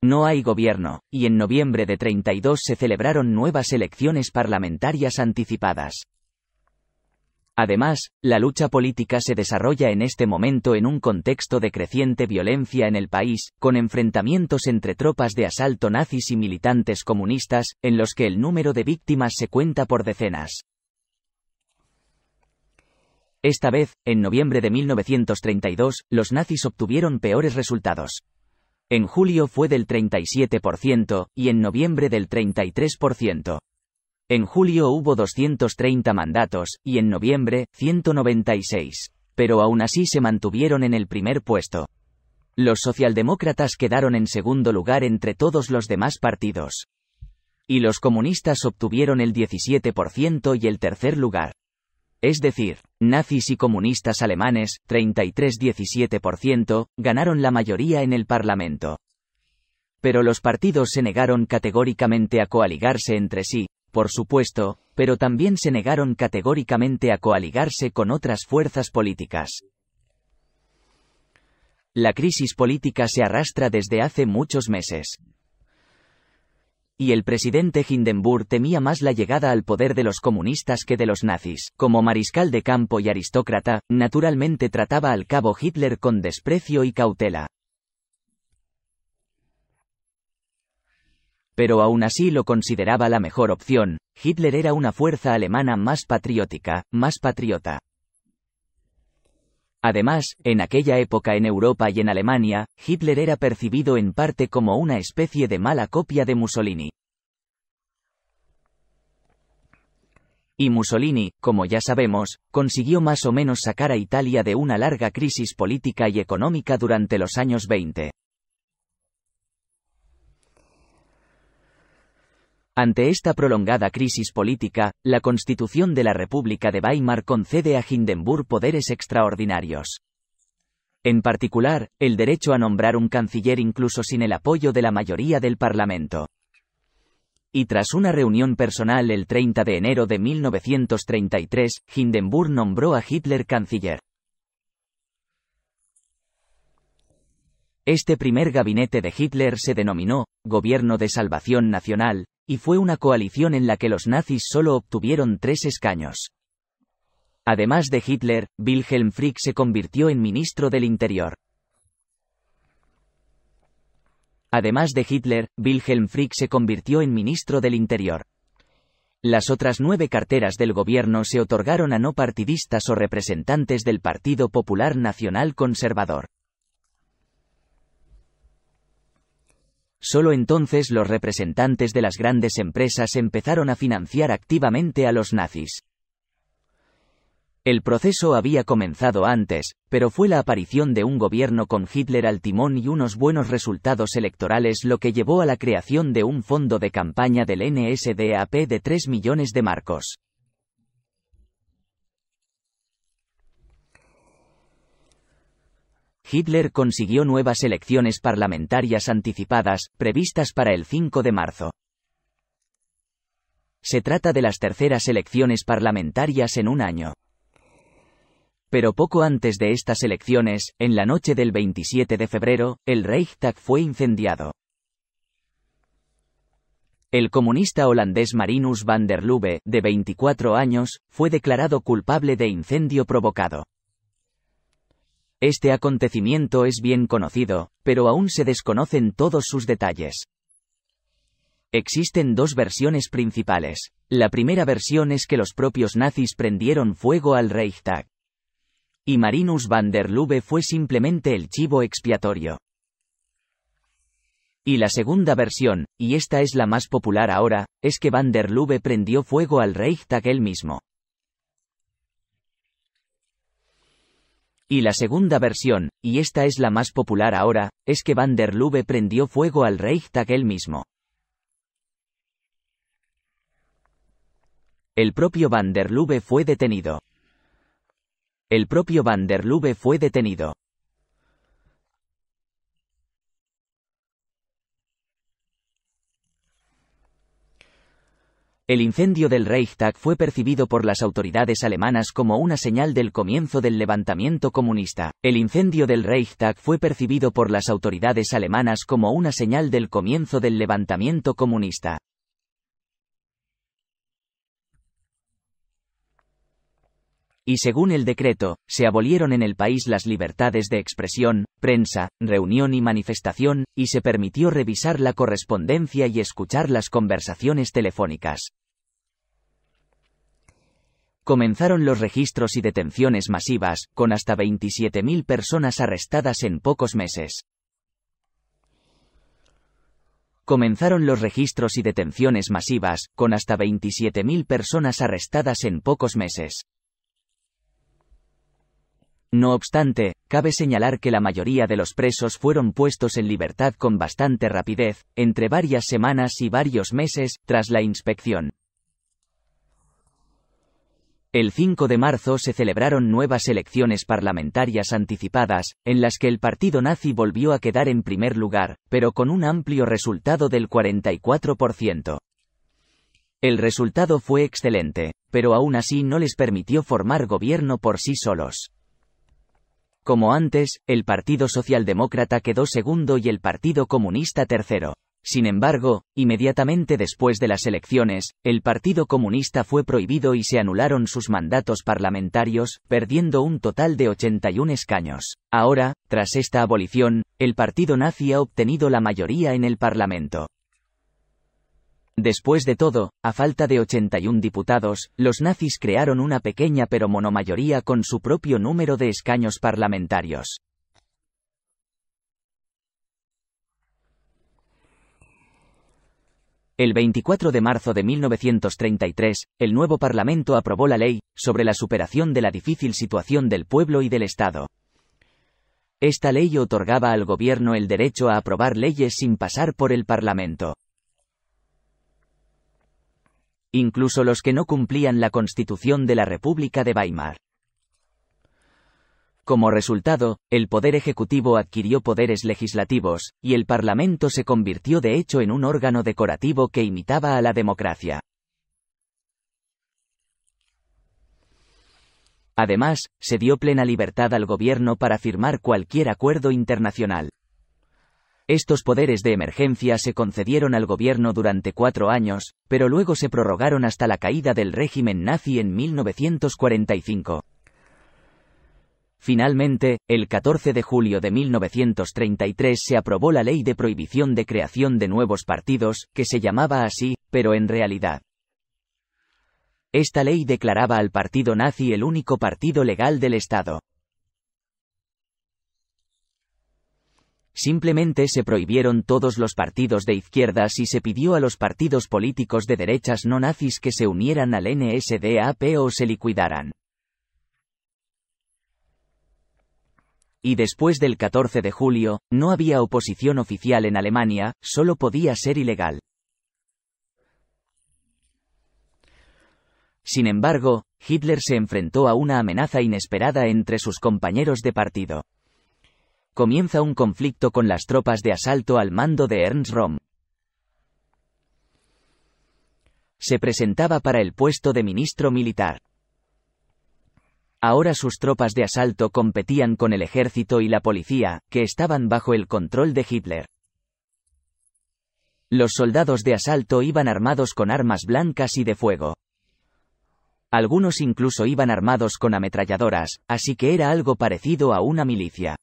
No hay gobierno, y en noviembre de treinta y dos se celebraron nuevas elecciones parlamentarias anticipadas. Además, la lucha política se desarrolla en este momento en un contexto de creciente violencia en el país, con enfrentamientos entre tropas de asalto nazis y militantes comunistas, en los que el número de víctimas se cuenta por decenas. Esta vez, en noviembre de mil novecientos treinta y dos, los nazis obtuvieron peores resultados. En julio fue del treinta y siete por ciento, y en noviembre del treinta y tres por ciento. En julio hubo doscientos treinta mandatos, y en noviembre, ciento noventa y seis. Pero aún así se mantuvieron en el primer puesto. Los socialdemócratas quedaron en segundo lugar entre todos los demás partidos. Y los comunistas obtuvieron el diecisiete por ciento y el tercer lugar. Es decir, nazis y comunistas alemanes, treinta y tres a diecisiete por ciento, ganaron la mayoría en el Parlamento. Pero los partidos se negaron categóricamente a coaligarse entre sí, por supuesto, pero también se negaron categóricamente a coaligarse con otras fuerzas políticas. La crisis política se arrastra desde hace muchos meses. Y el presidente Hindenburg temía más la llegada al poder de los comunistas que de los nazis. Como mariscal de campo y aristócrata, naturalmente trataba al cabo Hitler con desprecio y cautela. Pero aún así lo consideraba la mejor opción. Hitler era una fuerza alemana más patriótica, más patriota. Además, en aquella época en Europa y en Alemania, Hitler era percibido en parte como una especie de mala copia de Mussolini. Y Mussolini, como ya sabemos, consiguió más o menos sacar a Italia de una larga crisis política y económica durante los años veinte. Ante esta prolongada crisis política, la Constitución de la República de Weimar concede a Hindenburg poderes extraordinarios. En particular, el derecho a nombrar un canciller incluso sin el apoyo de la mayoría del Parlamento. Y tras una reunión personal el treinta de enero de mil novecientos treinta y tres, Hindenburg nombró a Hitler canciller. Este primer gabinete de Hitler se denominó Gobierno de Salvación Nacional, y fue una coalición en la que los nazis solo obtuvieron tres escaños. Además de Hitler, Wilhelm Frick se convirtió en ministro del Interior. Además de Hitler, Wilhelm Frick se convirtió en ministro del Interior. Las otras nueve carteras del gobierno se otorgaron a no partidistas o representantes del Partido Popular Nacional Conservador. Solo entonces los representantes de las grandes empresas empezaron a financiar activamente a los nazis. El proceso había comenzado antes, pero fue la aparición de un gobierno con Hitler al timón y unos buenos resultados electorales lo que llevó a la creación de un fondo de campaña del N S D A P de tres millones de marcos. Hitler consiguió nuevas elecciones parlamentarias anticipadas, previstas para el cinco de marzo. Se trata de las terceras elecciones parlamentarias en un año. Pero poco antes de estas elecciones, en la noche del veintisiete de febrero, el Reichstag fue incendiado. El comunista holandés Marinus van der Lubbe, de veinticuatro años, fue declarado culpable de incendio provocado. Este acontecimiento es bien conocido, pero aún se desconocen todos sus detalles. Existen dos versiones principales. La primera versión es que los propios nazis prendieron fuego al Reichstag. Y Marinus van der Lubbe fue simplemente el chivo expiatorio. Y la segunda versión, y esta es la más popular ahora, es que van der Lubbe prendió fuego al Reichstag él mismo. Y la segunda versión, y esta es la más popular ahora, es que van der Lubbe prendió fuego al Reichstag él mismo. El propio van der Lubbe fue detenido. El propio van der Lubbe fue detenido. El incendio del Reichstag fue percibido por las autoridades alemanas como una señal del comienzo del levantamiento comunista. El incendio del Reichstag fue percibido por las autoridades alemanas como una señal del comienzo del levantamiento comunista. Y según el decreto, se abolieron en el país las libertades de expresión, prensa, reunión y manifestación, y se permitió revisar la correspondencia y escuchar las conversaciones telefónicas. Comenzaron los registros y detenciones masivas, con hasta veintisiete mil personas arrestadas en pocos meses. Comenzaron los registros y detenciones masivas, con hasta veintisiete mil personas arrestadas en pocos meses. No obstante, cabe señalar que la mayoría de los presos fueron puestos en libertad con bastante rapidez, entre varias semanas y varios meses, tras la inspección. El cinco de marzo se celebraron nuevas elecciones parlamentarias anticipadas, en las que el partido nazi volvió a quedar en primer lugar, pero con un amplio resultado del cuarenta y cuatro por ciento. El resultado fue excelente, pero aún así no les permitió formar gobierno por sí solos. Como antes, el Partido Socialdemócrata quedó segundo y el Partido Comunista tercero. Sin embargo, inmediatamente después de las elecciones, el Partido Comunista fue prohibido y se anularon sus mandatos parlamentarios, perdiendo un total de ochenta y un escaños. Ahora, tras esta abolición, el Partido Nazi ha obtenido la mayoría en el Parlamento. Después de todo, a falta de ochenta y un diputados, los nazis crearon una pequeña pero monomayoría con su propio número de escaños parlamentarios. El veinticuatro de marzo de mil novecientos treinta y tres, el nuevo Parlamento aprobó la ley, sobre la superación de la difícil situación del pueblo y del Estado. Esta ley otorgaba al gobierno el derecho a aprobar leyes sin pasar por el Parlamento. incluso los que no cumplían la Constitución de la República de Weimar. Como resultado, el poder ejecutivo adquirió poderes legislativos, y el Parlamento se convirtió de hecho en un órgano decorativo que imitaba a la democracia. Además, se dio plena libertad al gobierno para firmar cualquier acuerdo internacional. Estos poderes de emergencia se concedieron al gobierno durante cuatro años, pero luego se prorrogaron hasta la caída del régimen nazi en mil novecientos cuarenta y cinco. Finalmente, el catorce de julio de mil novecientos treinta y tres se aprobó la Ley de Prohibición de Creación de Nuevos Partidos, que se llamaba así, pero en realidad. Esta ley declaraba al Partido Nazi el único partido legal del Estado. Simplemente se prohibieron todos los partidos de izquierdas y se pidió a los partidos políticos de derechas no nazis que se unieran al N S D A P o se liquidaran. Y después del catorce de julio, no había oposición oficial en Alemania, solo podía ser ilegal. Sin embargo, Hitler se enfrentó a una amenaza inesperada entre sus compañeros de partido. Comienza un conflicto con las tropas de asalto al mando de Ernst Röhm. Se presentaba para el puesto de ministro militar. Ahora sus tropas de asalto competían con el ejército y la policía, que estaban bajo el control de Hitler. Los soldados de asalto iban armados con armas blancas y de fuego. Algunos incluso iban armados con ametralladoras, así que era algo parecido a una milicia.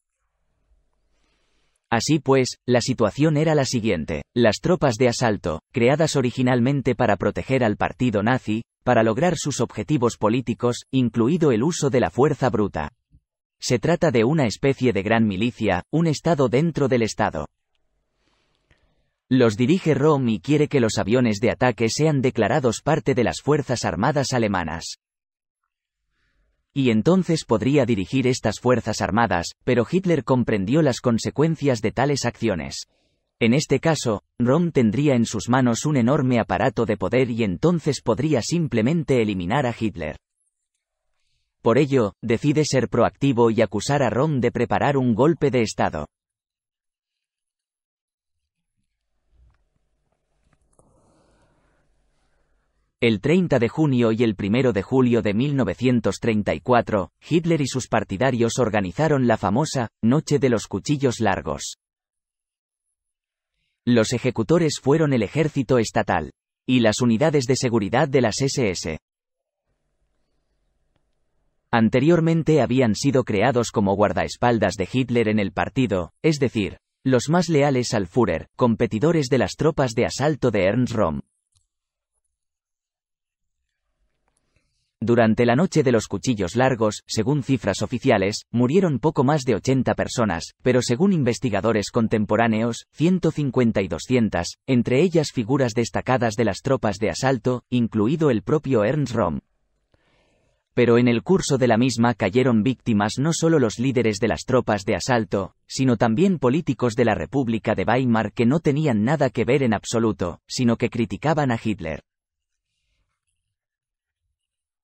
Así pues, la situación era la siguiente. Las tropas de asalto, creadas originalmente para proteger al partido nazi, para lograr sus objetivos políticos, incluido el uso de la fuerza bruta. Se trata de una especie de gran milicia, un estado dentro del estado. Los dirige Röhm y quiere que los aviones de ataque sean declarados parte de las Fuerzas Armadas alemanas. Y entonces podría dirigir estas Fuerzas Armadas, pero Hitler comprendió las consecuencias de tales acciones. En este caso, Röhm tendría en sus manos un enorme aparato de poder y entonces podría simplemente eliminar a Hitler. Por ello, decide ser proactivo y acusar a Röhm de preparar un golpe de Estado. El treinta de junio y el primero de julio de mil novecientos treinta y cuatro, Hitler y sus partidarios organizaron la famosa Noche de los Cuchillos Largos. Los ejecutores fueron el ejército estatal y las unidades de seguridad de las S S. Anteriormente habían sido creados como guardaespaldas de Hitler en el partido, es decir, los más leales al Führer, competidores de las tropas de asalto de Ernst Röhm. Durante la noche de los cuchillos largos, según cifras oficiales, murieron poco más de ochenta personas, pero según investigadores contemporáneos, ciento cincuenta y doscientas, entre ellas figuras destacadas de las tropas de asalto, incluido el propio Ernst Röhm. Pero en el curso de la misma cayeron víctimas no solo los líderes de las tropas de asalto, sino también políticos de la República de Weimar que no tenían nada que ver en absoluto, sino que criticaban a Hitler.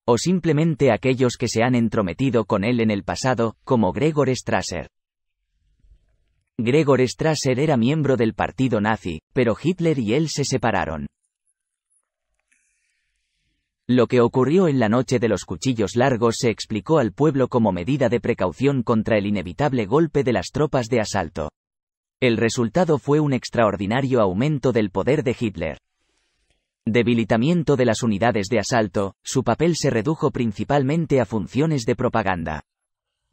O simplemente aquellos que se han entrometido con él en el pasado, como Gregor Strasser. Gregor Strasser era miembro del partido nazi, pero Hitler y él se separaron. Lo que ocurrió en la noche de los cuchillos largos se explicó al pueblo como medida de precaución contra el inevitable golpe de las tropas de asalto. El resultado fue un extraordinario aumento del poder de Hitler. Debilitamiento de las unidades de asalto, su papel se redujo principalmente a funciones de propaganda.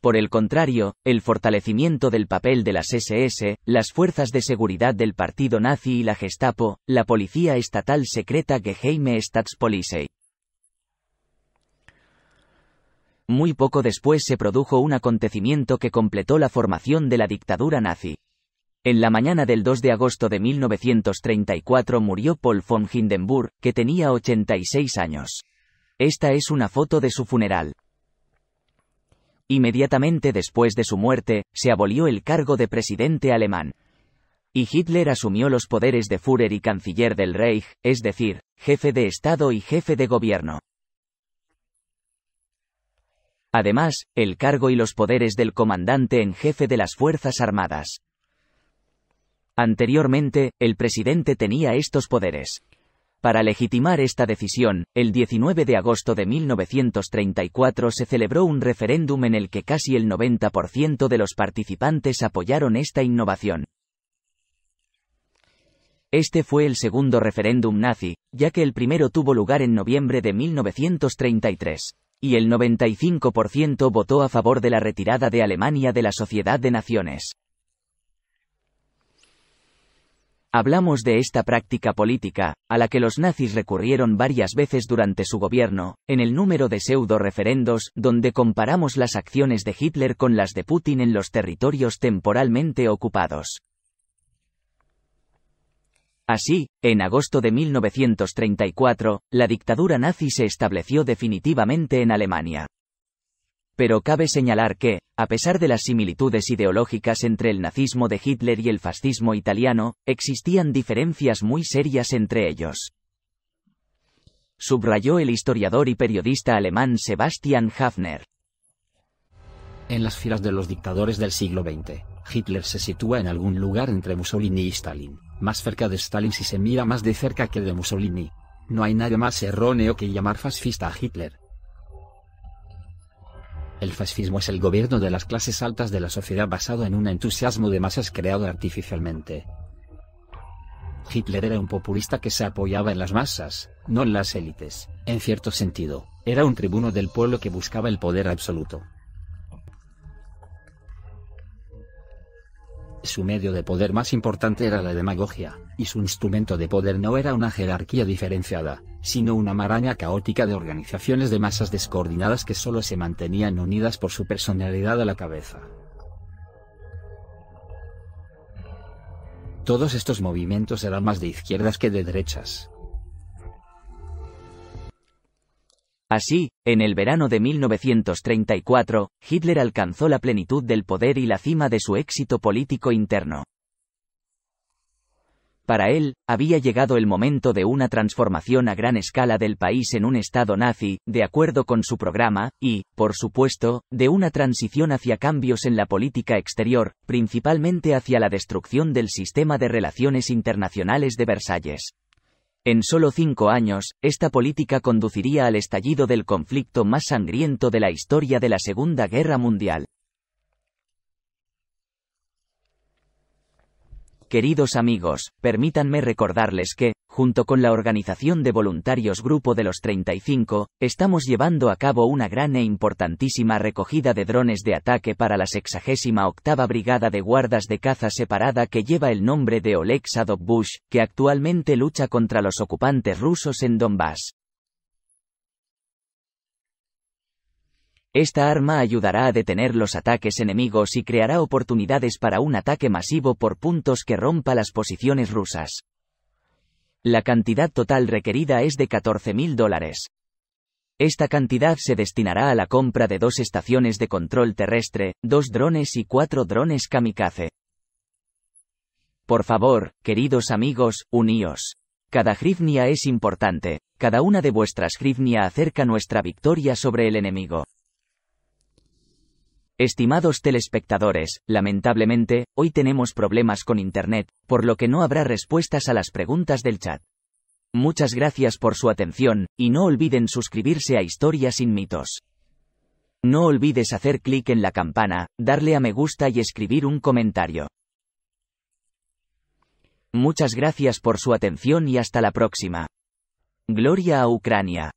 Por el contrario, el fortalecimiento del papel de las S S, las fuerzas de seguridad del partido nazi y la Gestapo, la policía estatal secreta Geheime Staatspolizei. Muy poco después se produjo un acontecimiento que completó la formación de la dictadura nazi. En la mañana del dos de agosto de mil novecientos treinta y cuatro murió Paul von Hindenburg, que tenía ochenta y seis años. Esta es una foto de su funeral. Inmediatamente después de su muerte, se abolió el cargo de presidente alemán. y Hitler asumió los poderes de Führer y Canciller del Reich, es decir, jefe de Estado y jefe de gobierno. Además, el cargo y los poderes del comandante en jefe de las Fuerzas Armadas. Anteriormente, el presidente tenía estos poderes. Para legitimar esta decisión, el diecinueve de agosto de mil novecientos treinta y cuatro se celebró un referéndum en el que casi el noventa por ciento de los participantes apoyaron esta innovación. Este fue el segundo referéndum nazi, ya que el primero tuvo lugar en noviembre de mil novecientos treinta y tres, y el noventa y cinco por ciento votó a favor de la retirada de Alemania de la Sociedad de Naciones. Hablamos de esta práctica política, a la que los nazis recurrieron varias veces durante su gobierno, en el número de pseudo-referendos, donde comparamos las acciones de Hitler con las de Putin en los territorios temporalmente ocupados. Así, en agosto de mil novecientos treinta y cuatro, la dictadura nazi se estableció definitivamente en Alemania. Pero cabe señalar que, a pesar de las similitudes ideológicas entre el nazismo de Hitler y el fascismo italiano, existían diferencias muy serias entre ellos. Subrayó el historiador y periodista alemán Sebastian Hafner. En las filas de los dictadores del siglo veinte, Hitler se sitúa en algún lugar entre Mussolini y Stalin, más cerca de Stalin si se mira más de cerca que de Mussolini. No hay nada más erróneo que llamar fascista a Hitler. El fascismo es el gobierno de las clases altas de la sociedad basado en un entusiasmo de masas creado artificialmente. Hitler era un populista que se apoyaba en las masas, no en las élites. En cierto sentido, era un tribuno del pueblo que buscaba el poder absoluto. Su medio de poder más importante era la demagogia, y su instrumento de poder no era una jerarquía diferenciada, sino una maraña caótica de organizaciones de masas descoordinadas que solo se mantenían unidas por su personalidad a la cabeza. Todos estos movimientos eran más de izquierdas que de derechas. Así, en el verano de mil novecientos treinta y cuatro, Hitler alcanzó la plenitud del poder y la cima de su éxito político interno. Para él, había llegado el momento de una transformación a gran escala del país en un Estado nazi, de acuerdo con su programa, y, por supuesto, de una transición hacia cambios en la política exterior, principalmente hacia la destrucción del sistema de relaciones internacionales de Versalles. En solo cinco años, esta política conduciría al estallido del conflicto más sangriento de la historia de la Segunda Guerra Mundial. Queridos amigos, permítanme recordarles que, junto con la Organización de Voluntarios Grupo de los treinta y cinco, estamos llevando a cabo una gran e importantísima recogida de drones de ataque para la sexagésima octava Brigada de Guardas de Caza Separada que lleva el nombre de Oleg Sadovbush, que actualmente lucha contra los ocupantes rusos en Donbass. Esta arma ayudará a detener los ataques enemigos y creará oportunidades para un ataque masivo por puntos que rompa las posiciones rusas. La cantidad total requerida es de catorce mil dólares. Esta cantidad se destinará a la compra de dos estaciones de control terrestre, dos drones y cuatro drones kamikaze. Por favor, queridos amigos, uníos. Cada hryvnia es importante. Cada una de vuestras hryvnia acerca nuestra victoria sobre el enemigo. Estimados telespectadores, lamentablemente, hoy tenemos problemas con Internet, por lo que no habrá respuestas a las preguntas del chat. Muchas gracias por su atención, y no olviden suscribirse a Historia sin Mitos. No olvides hacer clic en la campana, darle a me gusta y escribir un comentario. Muchas gracias por su atención y hasta la próxima. Gloria a Ucrania.